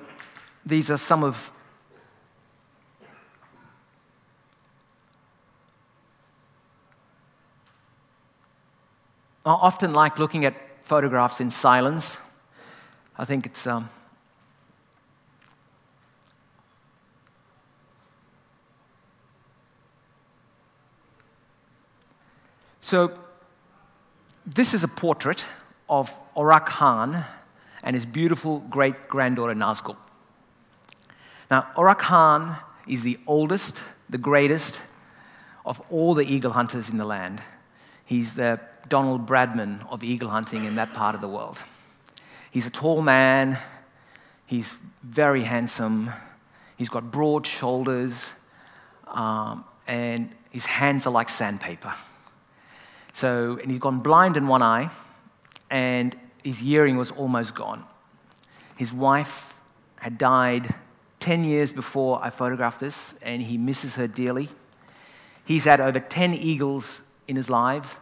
these are some of I often like looking at photographs in silence. I think it's um, so. This is a portrait of Orak Khan and his beautiful great-granddaughter Nazgul. Now, Orak Khan is the oldest, the greatest of all the eagle hunters in the land. He's the Donald Bradman of eagle hunting in that part of the world. He's a tall man, he's very handsome, he's got broad shoulders, um, and his hands are like sandpaper. So, and he'd gone blind in one eye, and his hearing was almost gone. His wife had died ten years before I photographed this, and he misses her dearly. He's had over ten eagles in his life.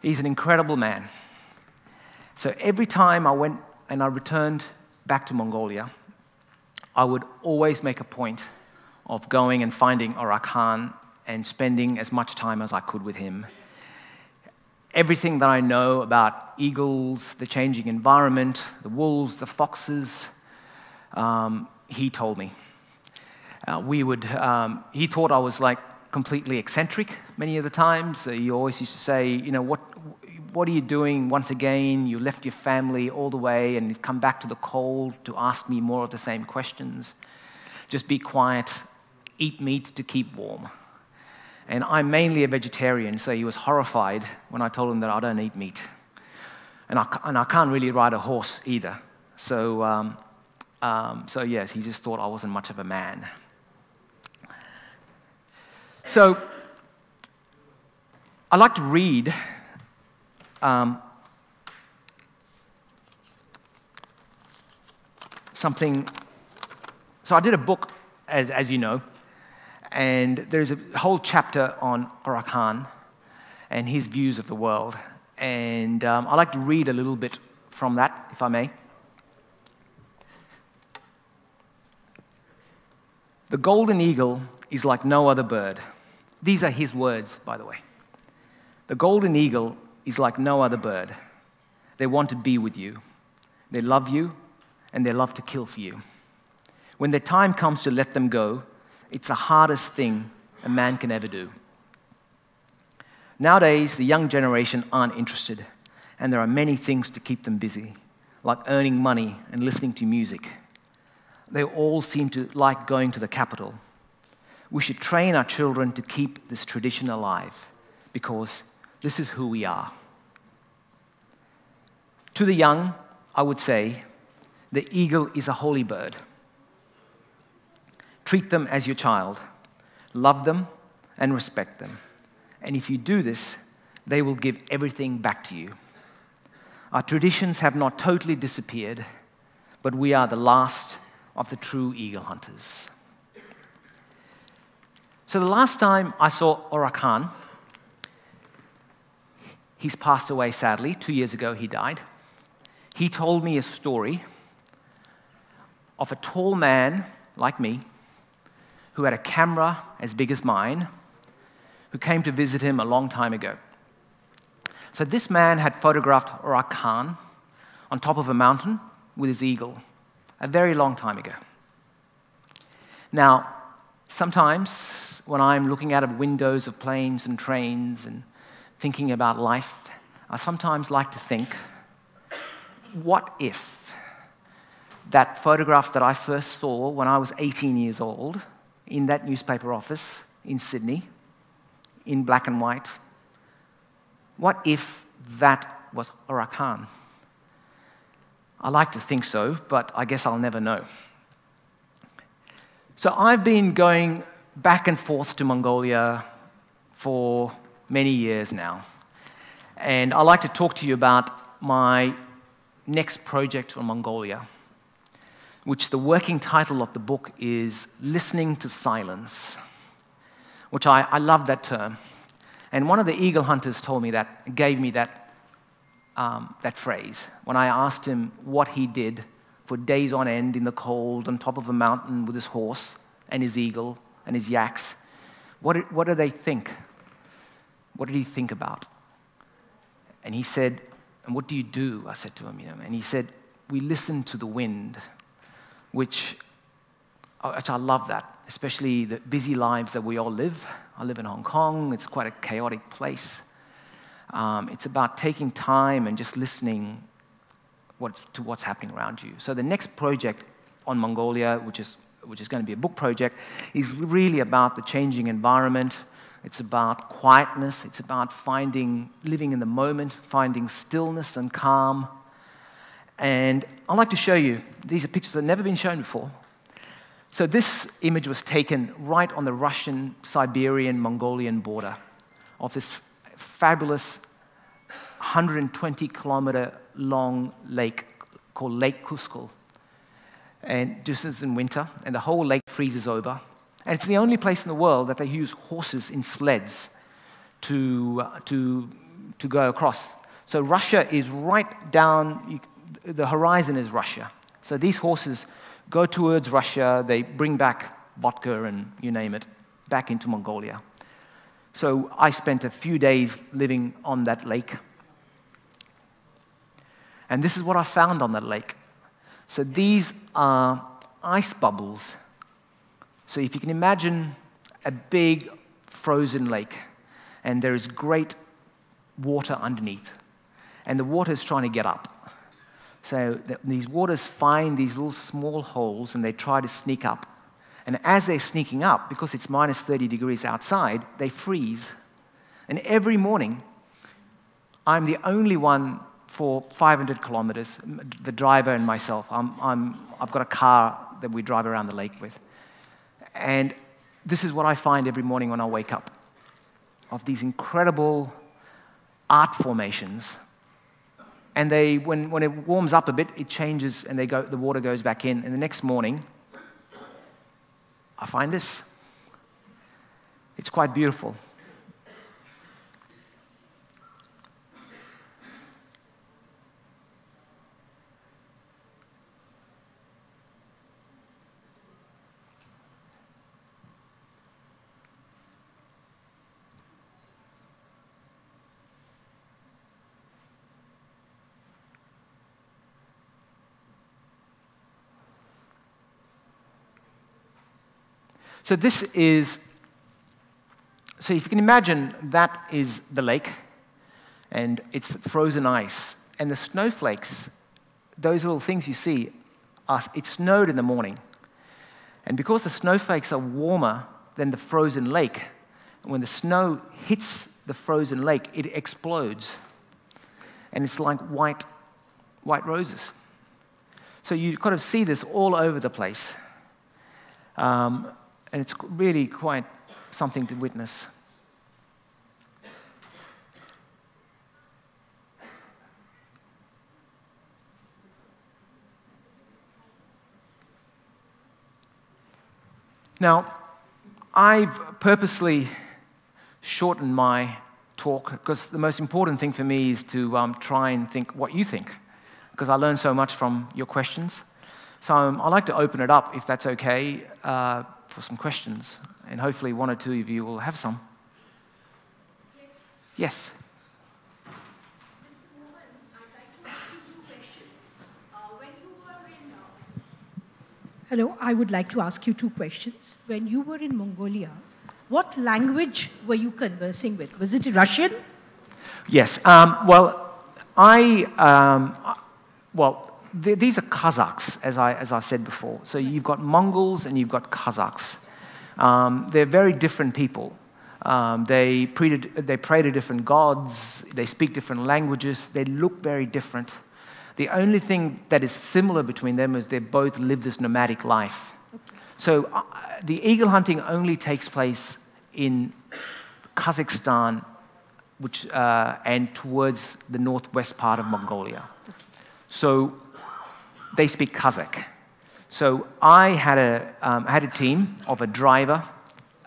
He's an incredible man. So every time I went and I returned back to Mongolia, I would always make a point of going and finding Orak Khan and spending as much time as I could with him. Everything that I know about eagles, the changing environment, the wolves, the foxes, um, he told me. Uh, we would, um, he thought I was like completely eccentric many of the times. So he always used to say, you know, what, what are you doing once again? You left your family all the way and come back to the cold to ask me more of the same questions. Just be quiet, eat meat to keep warm. And I'm mainly a vegetarian, so he was horrified when I told him that I don't eat meat. And I, and I can't really ride a horse either. So, um, um, so yes, he just thought I wasn't much of a man. So I like to read um, something. So I did a book, as, as you know, and there's a whole chapter on Orak Khan and his views of the world. And um, I'd like to read a little bit from that, if I may. The golden eagle is like no other bird. These are his words, by the way. The golden eagle is like no other bird. They want to be with you. They love you, and they love to kill for you. When the time comes to let them go, it's the hardest thing a man can ever do. Nowadays, the young generation aren't interested, and there are many things to keep them busy, like earning money and listening to music. They all seem to like going to the capital. We should train our children to keep this tradition alive, because this is who we are. To the young, I would say, the eagle is a holy bird. Treat them as your child, love them, and respect them. And if you do this, they will give everything back to you. Our traditions have not totally disappeared, but we are the last of the true eagle hunters. So the last time I saw Orak Khan, he's passed away sadly, two years ago he died, he told me a story of a tall man like me who had a camera as big as mine, who came to visit him a long time ago. So this man had photographed Orak Khan on top of a mountain with his eagle a very long time ago. Now, sometimes when I'm looking out of windows of planes and trains and thinking about life, I sometimes like to think, what if that photograph that I first saw when I was eighteen years old in that newspaper office in Sydney, in black and white, what if that was Orak Khan? I like to think so, but I guess I'll never know. So I've been going back and forth to Mongolia for many years now. And I'd like to talk to you about my next project on Mongolia, which the working title of the book is Listening to Silence, which I, I love that term. And one of the eagle hunters told me that, gave me that, um, that phrase when I asked him what he did for days on end in the cold on top of a mountain with his horse and his eagle and his yaks. What, what do they think? What did he think about? And he said, and what do you do? I said to him, you know, and he said, we listen to the wind, which, which I love that. Especially the busy lives that we all live. I live in Hong Kong, it's quite a chaotic place. Um, it's about taking time and just listening what's, to what's happening around you. So the next project on Mongolia, which is, which is going to be a book project, is really about the changing environment. It's about quietness, it's about finding, living in the moment, finding stillness and calm. And I'd like to show you, these are pictures that have never been shown before. So this image was taken right on the Russian-Siberian-Mongolian border of this fabulous one hundred twenty kilometer long lake called Lake Kuskul. And this is in winter, and the whole lake freezes over. And it's the only place in the world that they use horses in sleds to, uh, to, to go across. So Russia is right down, you, the horizon is Russia. So these horses go towards Russia, they bring back vodka and you name it, back into Mongolia. So I spent a few days living on that lake. And this is what I found on that lake. So these are ice bubbles. So if you can imagine a big frozen lake, and there is great water underneath, and the water is trying to get up. So these waters find these little small holes and they try to sneak up. And as they're sneaking up, because it's minus thirty degrees outside, they freeze. And every morning, I'm the only one for five hundred kilometers, the driver and myself. I'm, I'm, I've got a car that we drive around the lake with. And this is what I find every morning when I wake up, of these incredible art formations. And they, when, when it warms up a bit, it changes and they go, the water goes back in. And the next morning, I find this. It's quite beautiful. So this is, so if you can imagine, that is the lake, and it's frozen ice. And the snowflakes, those little things you see, are, it snowed in the morning. And because the snowflakes are warmer than the frozen lake, when the snow hits the frozen lake, it explodes. And it's like white, white roses. So you kind of see this all over the place. Um, And it's really quite something to witness. Now, I've purposely shortened my talk because the most important thing for me is to um, try and think what you think, because I learn so much from your questions. So um, I'd like to open it up, if that's okay, uh, for some questions, and hopefully one or two of you will have some. Yes. Mister Mohan, I'd like to ask you two questions. Uh, when you were in... Uh... Hello, I would like to ask you two questions. When you were in Mongolia, what language were you conversing with? Was it Russian? Yes. Um, well, I... Um, well, th these are Kazakhs, as, I, as I've said before. So you've got Mongols and you've got Kazakhs. Um, they're very different people. Um, they, pray to, they pray to different gods, they speak different languages, they look very different. The only thing that is similar between them is they both live this nomadic life. Okay. So uh, the eagle hunting only takes place in Kazakhstan, which, uh, and towards the northwest part of Mongolia. Okay. So they speak Kazakh. So I had a, um, I had a team of a driver,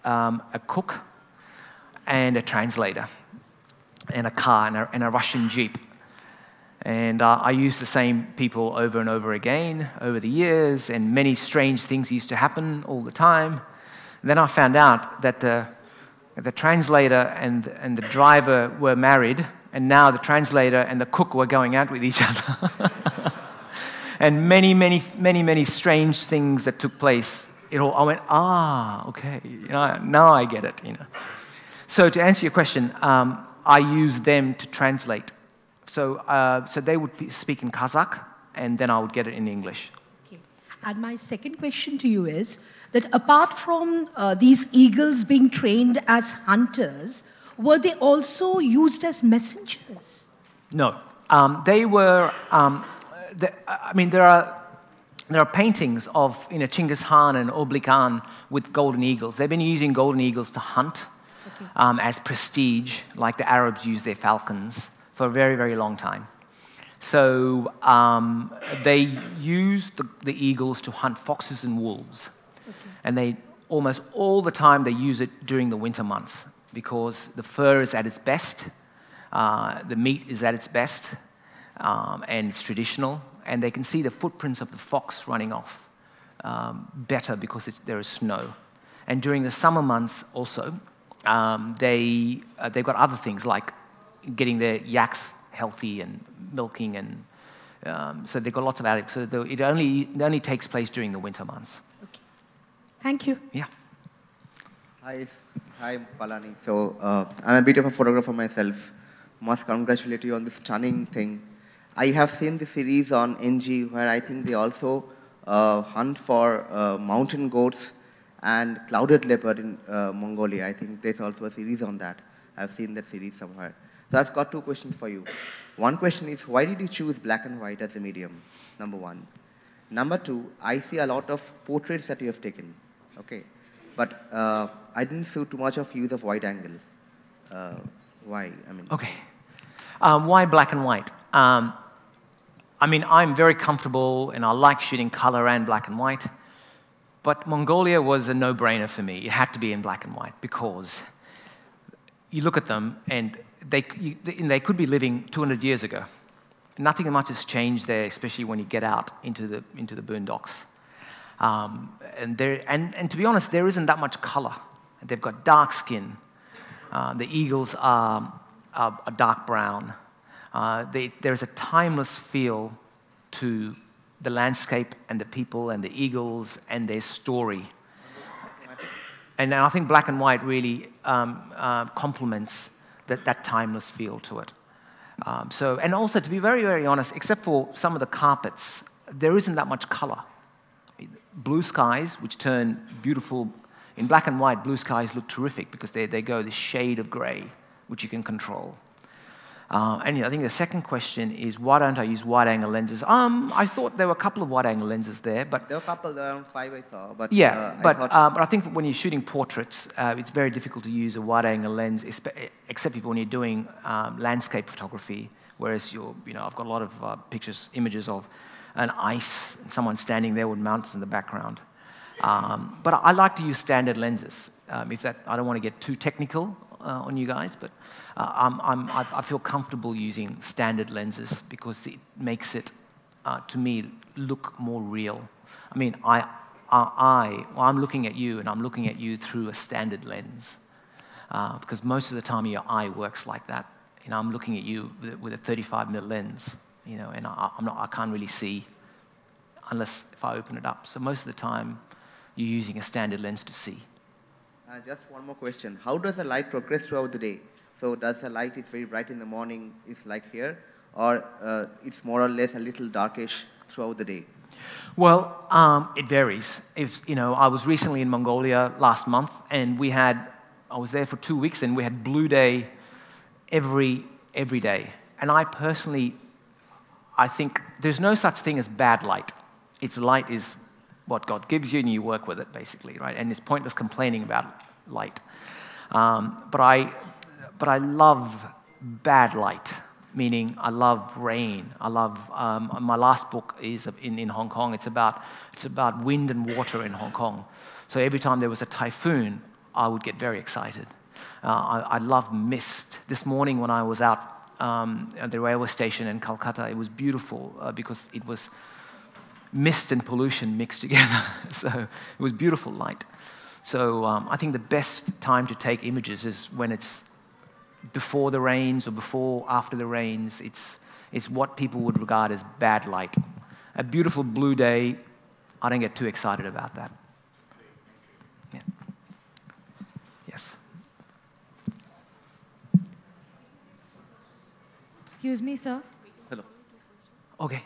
um, a cook, and a translator, and a car, and a, and a Russian Jeep. And uh, I used the same people over and over again over the years, and many strange things used to happen all the time. And then I found out that the, the translator and, and the driver were married, and now the translator and the cook were going out with each other. And many, many, many, many strange things that took place. It all, I went, ah, okay, you know, now I get it, you know. So to answer your question, um, I use them to translate. So, uh, so they would speak in Kazakh, and then I would get it in English. Okay. And my second question to you is that apart from uh, these eagles being trained as hunters, were they also used as messengers? No. Um, they were, um, the, I mean, there are, there are paintings of you know, Genghis Khan and Oblik Khan with golden eagles. They've been using golden eagles to hunt. Okay. Um, as prestige, like the Arabs use their falcons, for a very, very long time. So um, they used the, the eagles to hunt foxes and wolves. Okay. And they almost all the time they use it during the winter months because the fur is at its best, uh, the meat is at its best, um, and it's traditional. And they can see the footprints of the fox running off um, better because it's, there is snow. And during the summer months also, Um, they, uh, they've got other things like getting their yaks healthy and milking, and um, so they've got lots of addicts. So it only, it only takes place during the winter months. Okay. Thank you. Yeah. Hi, hi Palani. So uh, I'm a bit of a photographer myself. Must congratulate you on this stunning thing. I have seen the series on N G where I think they also uh, hunt for uh, mountain goats and clouded leopard in uh, Mongolia. I think there's also a series on that. I've seen that series somewhere. So I've got two questions for you. One question is, why did you choose black and white as a medium? Number one. Number two, I see a lot of portraits that you have taken. Okay. But uh, I didn't see too much of use of wide angle. Uh, why? I mean. Okay. Um, why black and white? Um, I mean, I'm very comfortable and I like shooting color and black and white. But Mongolia was a no-brainer for me. It had to be in black and white because you look at them and they, you, they could be living two hundred years ago. Nothing much has changed there, especially when you get out into the, into the boondocks. Um, and, and, and to be honest, there isn't that much color. They've got dark skin. Uh, the eagles are, are, are dark brown. Uh, they, there is a timeless feel to the landscape and the people and the eagles and their story. And I think black and white really um, uh, complements that, that timeless feel to it. Um, so, and also, to be very, very honest, except for some of the carpets, there isn't that much color. Blue skies, which turn beautiful, in black and white, blue skies look terrific because they, they go this shade of gray, which you can control. Uh, and I think the second question is, why don't I use wide-angle lenses? Um, I thought there were a couple of wide-angle lenses there, but... There were a couple, around five I saw, but... Yeah, uh, but, I thought... uh, but I think when you're shooting portraits, uh, it's very difficult to use a wide-angle lens, except when you're doing um, landscape photography, whereas you're, you know, I've got a lot of uh, pictures, images of an ice, and someone standing there with mountains in the background. Um, but I like to use standard lenses. Um, if that, I don't want to get too technical uh, on you guys, but uh, I'm, I'm, I, I feel comfortable using standard lenses because it makes it, uh, to me, look more real. I mean, I, I, I, well, I'm looking at you, and I'm looking at you through a standard lens uh, because most of the time your eye works like that. You know, I'm looking at you with, with a thirty-five millimeter lens, you know, and I, I'm not, I can't really see unless if I open it up. So most of the time, you're using a standard lens to see. Uh, just one more question. How does the light progress throughout the day? So does the light is very bright in the morning, is light here, or uh, it's more or less a little darkish throughout the day? Well, um, it varies. If, you know, I was recently in Mongolia last month, and we had, I was there for two weeks, and we had blue day every, every day. And I personally, I think there's no such thing as bad light. It's light is what God gives you, and you work with it, basically, right? And it's pointless complaining about light. Um, but, I, but I love bad light, meaning I love rain. I love, um, my last book is in, in Hong Kong. It's about, it's about wind and water in Hong Kong. So every time there was a typhoon, I would get very excited. Uh, I, I love mist. This morning when I was out um, at the railway station in Calcutta, it was beautiful uh, because it was mist and pollution mixed together. So it was beautiful light. So um, I think the best time to take images is when it's before the rains or before, after the rains. It's, it's what people would regard as bad light. A beautiful blue day, I don't get too excited about that. Yeah. Yes. Excuse me, sir. Hello. Okay.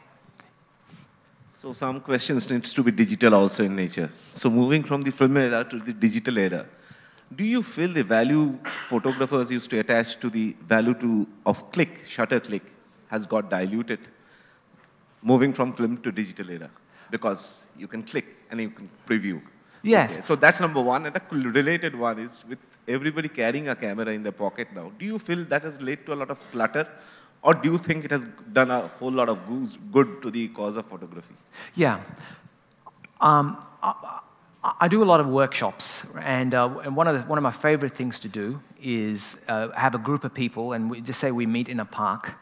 So some questions needs to be digital also in nature. So moving from the film era to the digital era, do you feel the value photographers used to attach to the value to, of click, shutter click, has got diluted moving from film to digital era? Because you can click and you can preview. Yes. Okay. So that's number one. And a related one is with everybody carrying a camera in their pocket now, do you feel that has led to a lot of clutter? Or do you think it has done a whole lot of good to the cause of photography? Yeah. Um, I, I do a lot of workshops. And, uh, and one, of the, one of my favorite things to do is uh, have a group of people, and we just say we meet in a park.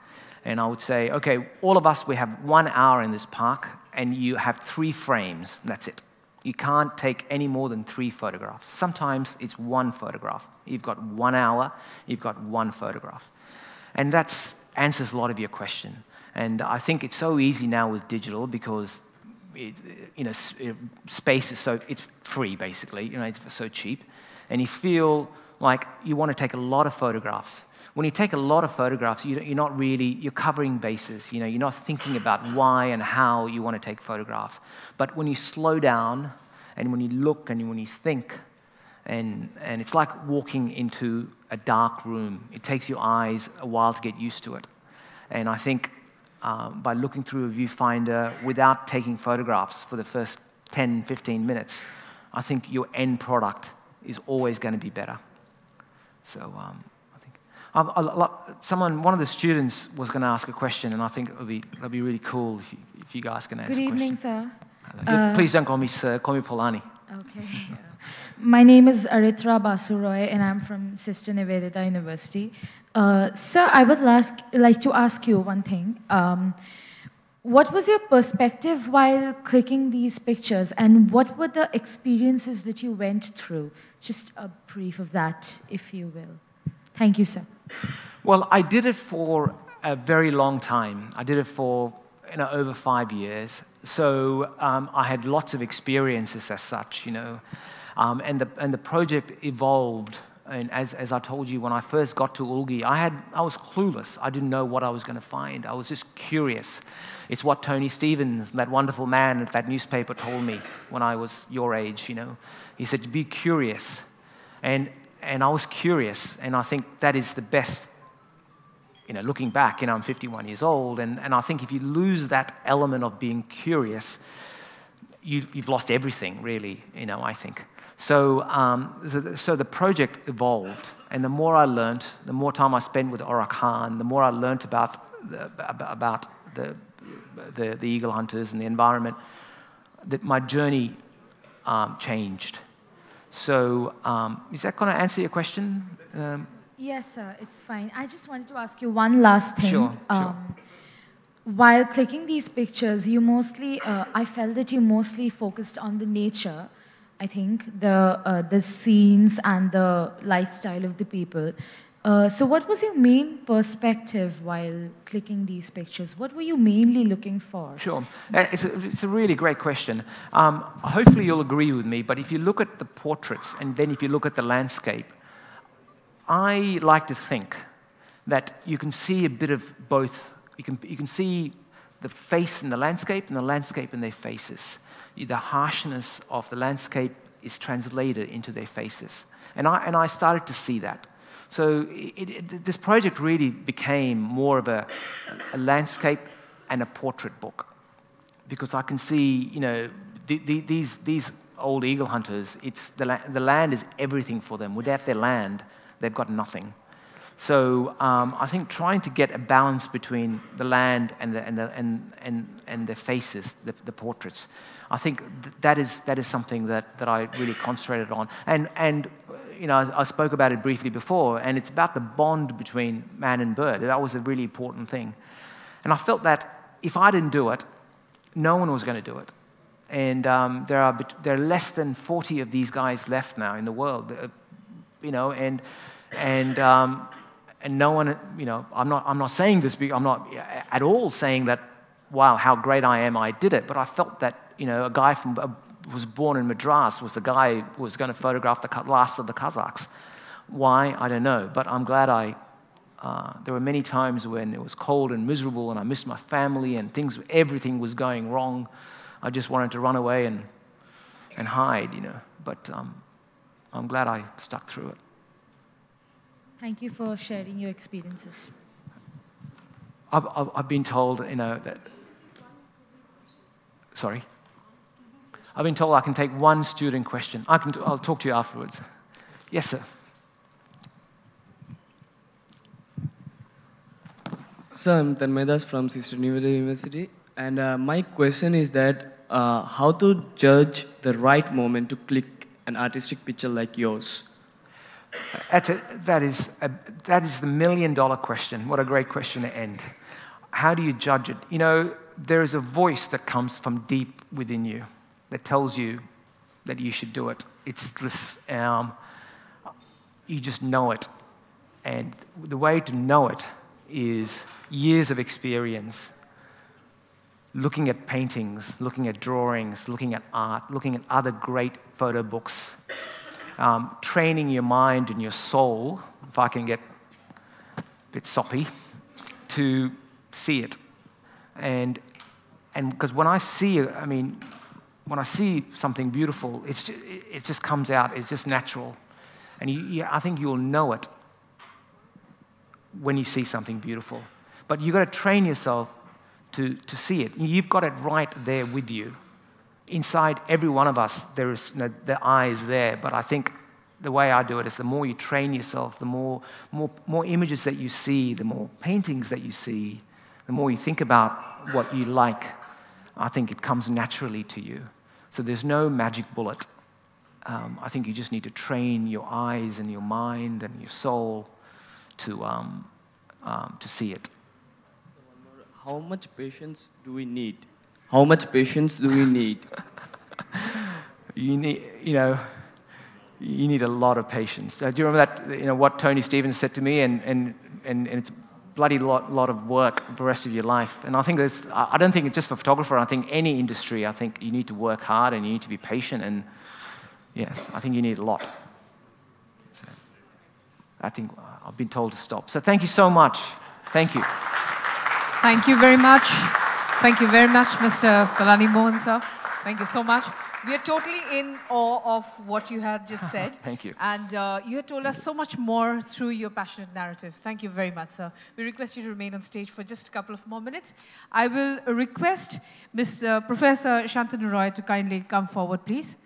And I would say, OK, all of us, we have one hour in this park, and you have three frames. That's it. You can't take any more than three photographs. Sometimes it's one photograph. You've got one hour. You've got one photograph. And that's answers a lot of your question. And I think it's so easy now with digital because it, you know, space is so, it's free basically, you know, it's so cheap. And you feel like you want to take a lot of photographs. When you take a lot of photographs, you're not really, you're covering bases, you know, you're not thinking about why and how you want to take photographs. But when you slow down and when you look and when you think, And, and it's like walking into a dark room. It takes your eyes a while to get used to it. And I think um, by looking through a viewfinder without taking photographs for the first ten, fifteen minutes, I think your end product is always going to be better. So um, I think I'll, I'll, someone, one of the students was going to ask a question, and I think it'll be, it'll be really cool if you, if you guys can ask a question. Good evening, sir. Uh, Please don't call me sir. Call me Palani. Okay. My name is Aritra Basu Roy, and I'm from Sister Nivedita University. Uh, sir, I would ask, like to ask you one thing. Um, what was your perspective while clicking these pictures, and what were the experiences that you went through? Just a brief of that, if you will. Thank you, sir. Well, I did it for a very long time. I did it for you know, over five years. So um, I had lots of experiences as such, you know. Um, and, the, and the project evolved, and as, as I told you, when I first got to Ölgii, I, had, I was clueless. I didn't know what I was going to find. I was just curious. It's what Tony Stevens, that wonderful man at that newspaper, told me when I was your age, you know. He said, be curious. And, and I was curious, and I think that is the best, you know, looking back, you know, I'm fifty-one years old, and, and I think if you lose that element of being curious, you, you've lost everything, really, you know, I think. So, um, so the project evolved, and the more I learned, the more time I spent with Orak Khan, the more I learned about the, about the, the, the eagle hunters and the environment, that my journey um, changed. So um, is that going to answer your question? Um, yes, sir, it's fine. I just wanted to ask you one last thing. Sure, um, sure. While clicking these pictures, you mostly, uh, I felt that you mostly focused on the nature, I think, the, uh, the scenes and the lifestyle of the people. Uh, so what was your main perspective while clicking these pictures? What were you mainly looking for? Sure. Uh, it's, a, it's a really great question. Um, hopefully you'll agree with me, but if you look at the portraits and then if you look at the landscape, I like to think that you can see a bit of both. You can, you can see the face in the landscape and the landscape in their faces. The harshness of the landscape is translated into their faces. And I, and I started to see that. So it, it, this project really became more of a, a landscape and a portrait book, because I can see, you know, the, the, these, these old eagle hunters, it's the, la the land is everything for them. Without their land, they've got nothing. So um, I think trying to get a balance between the land and the, and the, and, and, and the faces, the, the portraits, I think th that, is, that is something that, that I really concentrated on. And, and you know, I, I spoke about it briefly before, and it's about the bond between man and bird. That was a really important thing. And I felt that if I didn't do it, no one was going to do it. And um, there, are, there are less than forty of these guys left now in the world, you know, and, and, um, and no one, you know, I'm not, I'm not saying this, I'm not at all saying that, wow, how great I am, I did it, but I felt that, you know, a guy from... A, was born in Madras, was the guy who was going to photograph the last of the Kazakhs. Why? I don't know. But I'm glad I... Uh, there were many times when it was cold and miserable and I missed my family and things, everything was going wrong. I just wanted to run away and, and hide, you know. But um, I'm glad I stuck through it. Thank you for sharing your experiences. I've, I've, I've been told, you know, that... Sorry? I've been told I can take one student question. I can, I'll talk to you afterwards. Yes, sir. So I'm Tanmedas from Sister Nivedita University. And uh, my question is that uh, how to judge the right moment to click an artistic picture like yours? That's a, that, is a, that is the million-dollar question. What a great question to end. How do you judge it? You know, there is a voice that comes from deep within you that tells you that you should do it. It's this, um, you just know it. And the way to know it is years of experience, looking at paintings, looking at drawings, looking at art, looking at other great photo books, um, training your mind and your soul, if I can get a bit soppy, to see it. And and because when I see it, I mean, when I see something beautiful, it's just, it just comes out. It's just natural. And you, you, I think you'll know it when you see something beautiful. But you've got to train yourself to, to see it. You've got it right there with you. Inside every one of us, there is, you know, the eye is there. But I think the way I do it is the more you train yourself, the more, more, more images that you see, the more paintings that you see, the more you think about what you like, I think it comes naturally to you. So there's no magic bullet. Um, I think you just need to train your eyes and your mind and your soul to, um, um, to see it. How much patience do we need? How much patience do we need? You need, you know, you need a lot of patience. Uh, do you remember that, you know, what Tony Stevens said to me? And, and, and, and it's bloody lot, lot of work for the rest of your life. And I think there's, I don't think it's just for photographer, I think any industry, I think you need to work hard and you need to be patient and yes, I think you need a lot. So I think I've been told to stop. So thank you so much. Thank you. Thank you very much. Thank you very much, Mister Palani Mohan, sir. Thank you so much. We are totally in awe of what you have just said. Thank you. And uh, you have told us so much more through your passionate narrative. Thank you very much, sir. We request you to remain on stage for just a couple of more minutes. I will request Mister Professor Shantanu Ray to kindly come forward, please.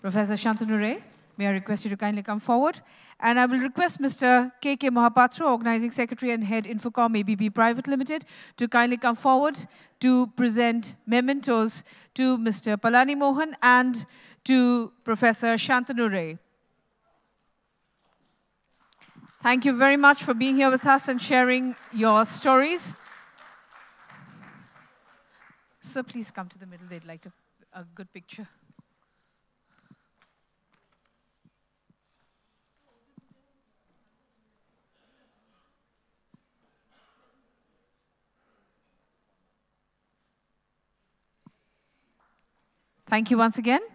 Professor Shantanu Ray, may I request you to kindly come forward. And I will request Mister K K. Mohapatra, Organizing Secretary and Head Infocom A B P Private Limited, to kindly come forward to present mementos to Mister Palani Mohan and to Professor Shantanu Ray. Thank you very much for being here with us and sharing your stories. Sir, please come to the middle. They'd like to, a good picture. Thank you once again.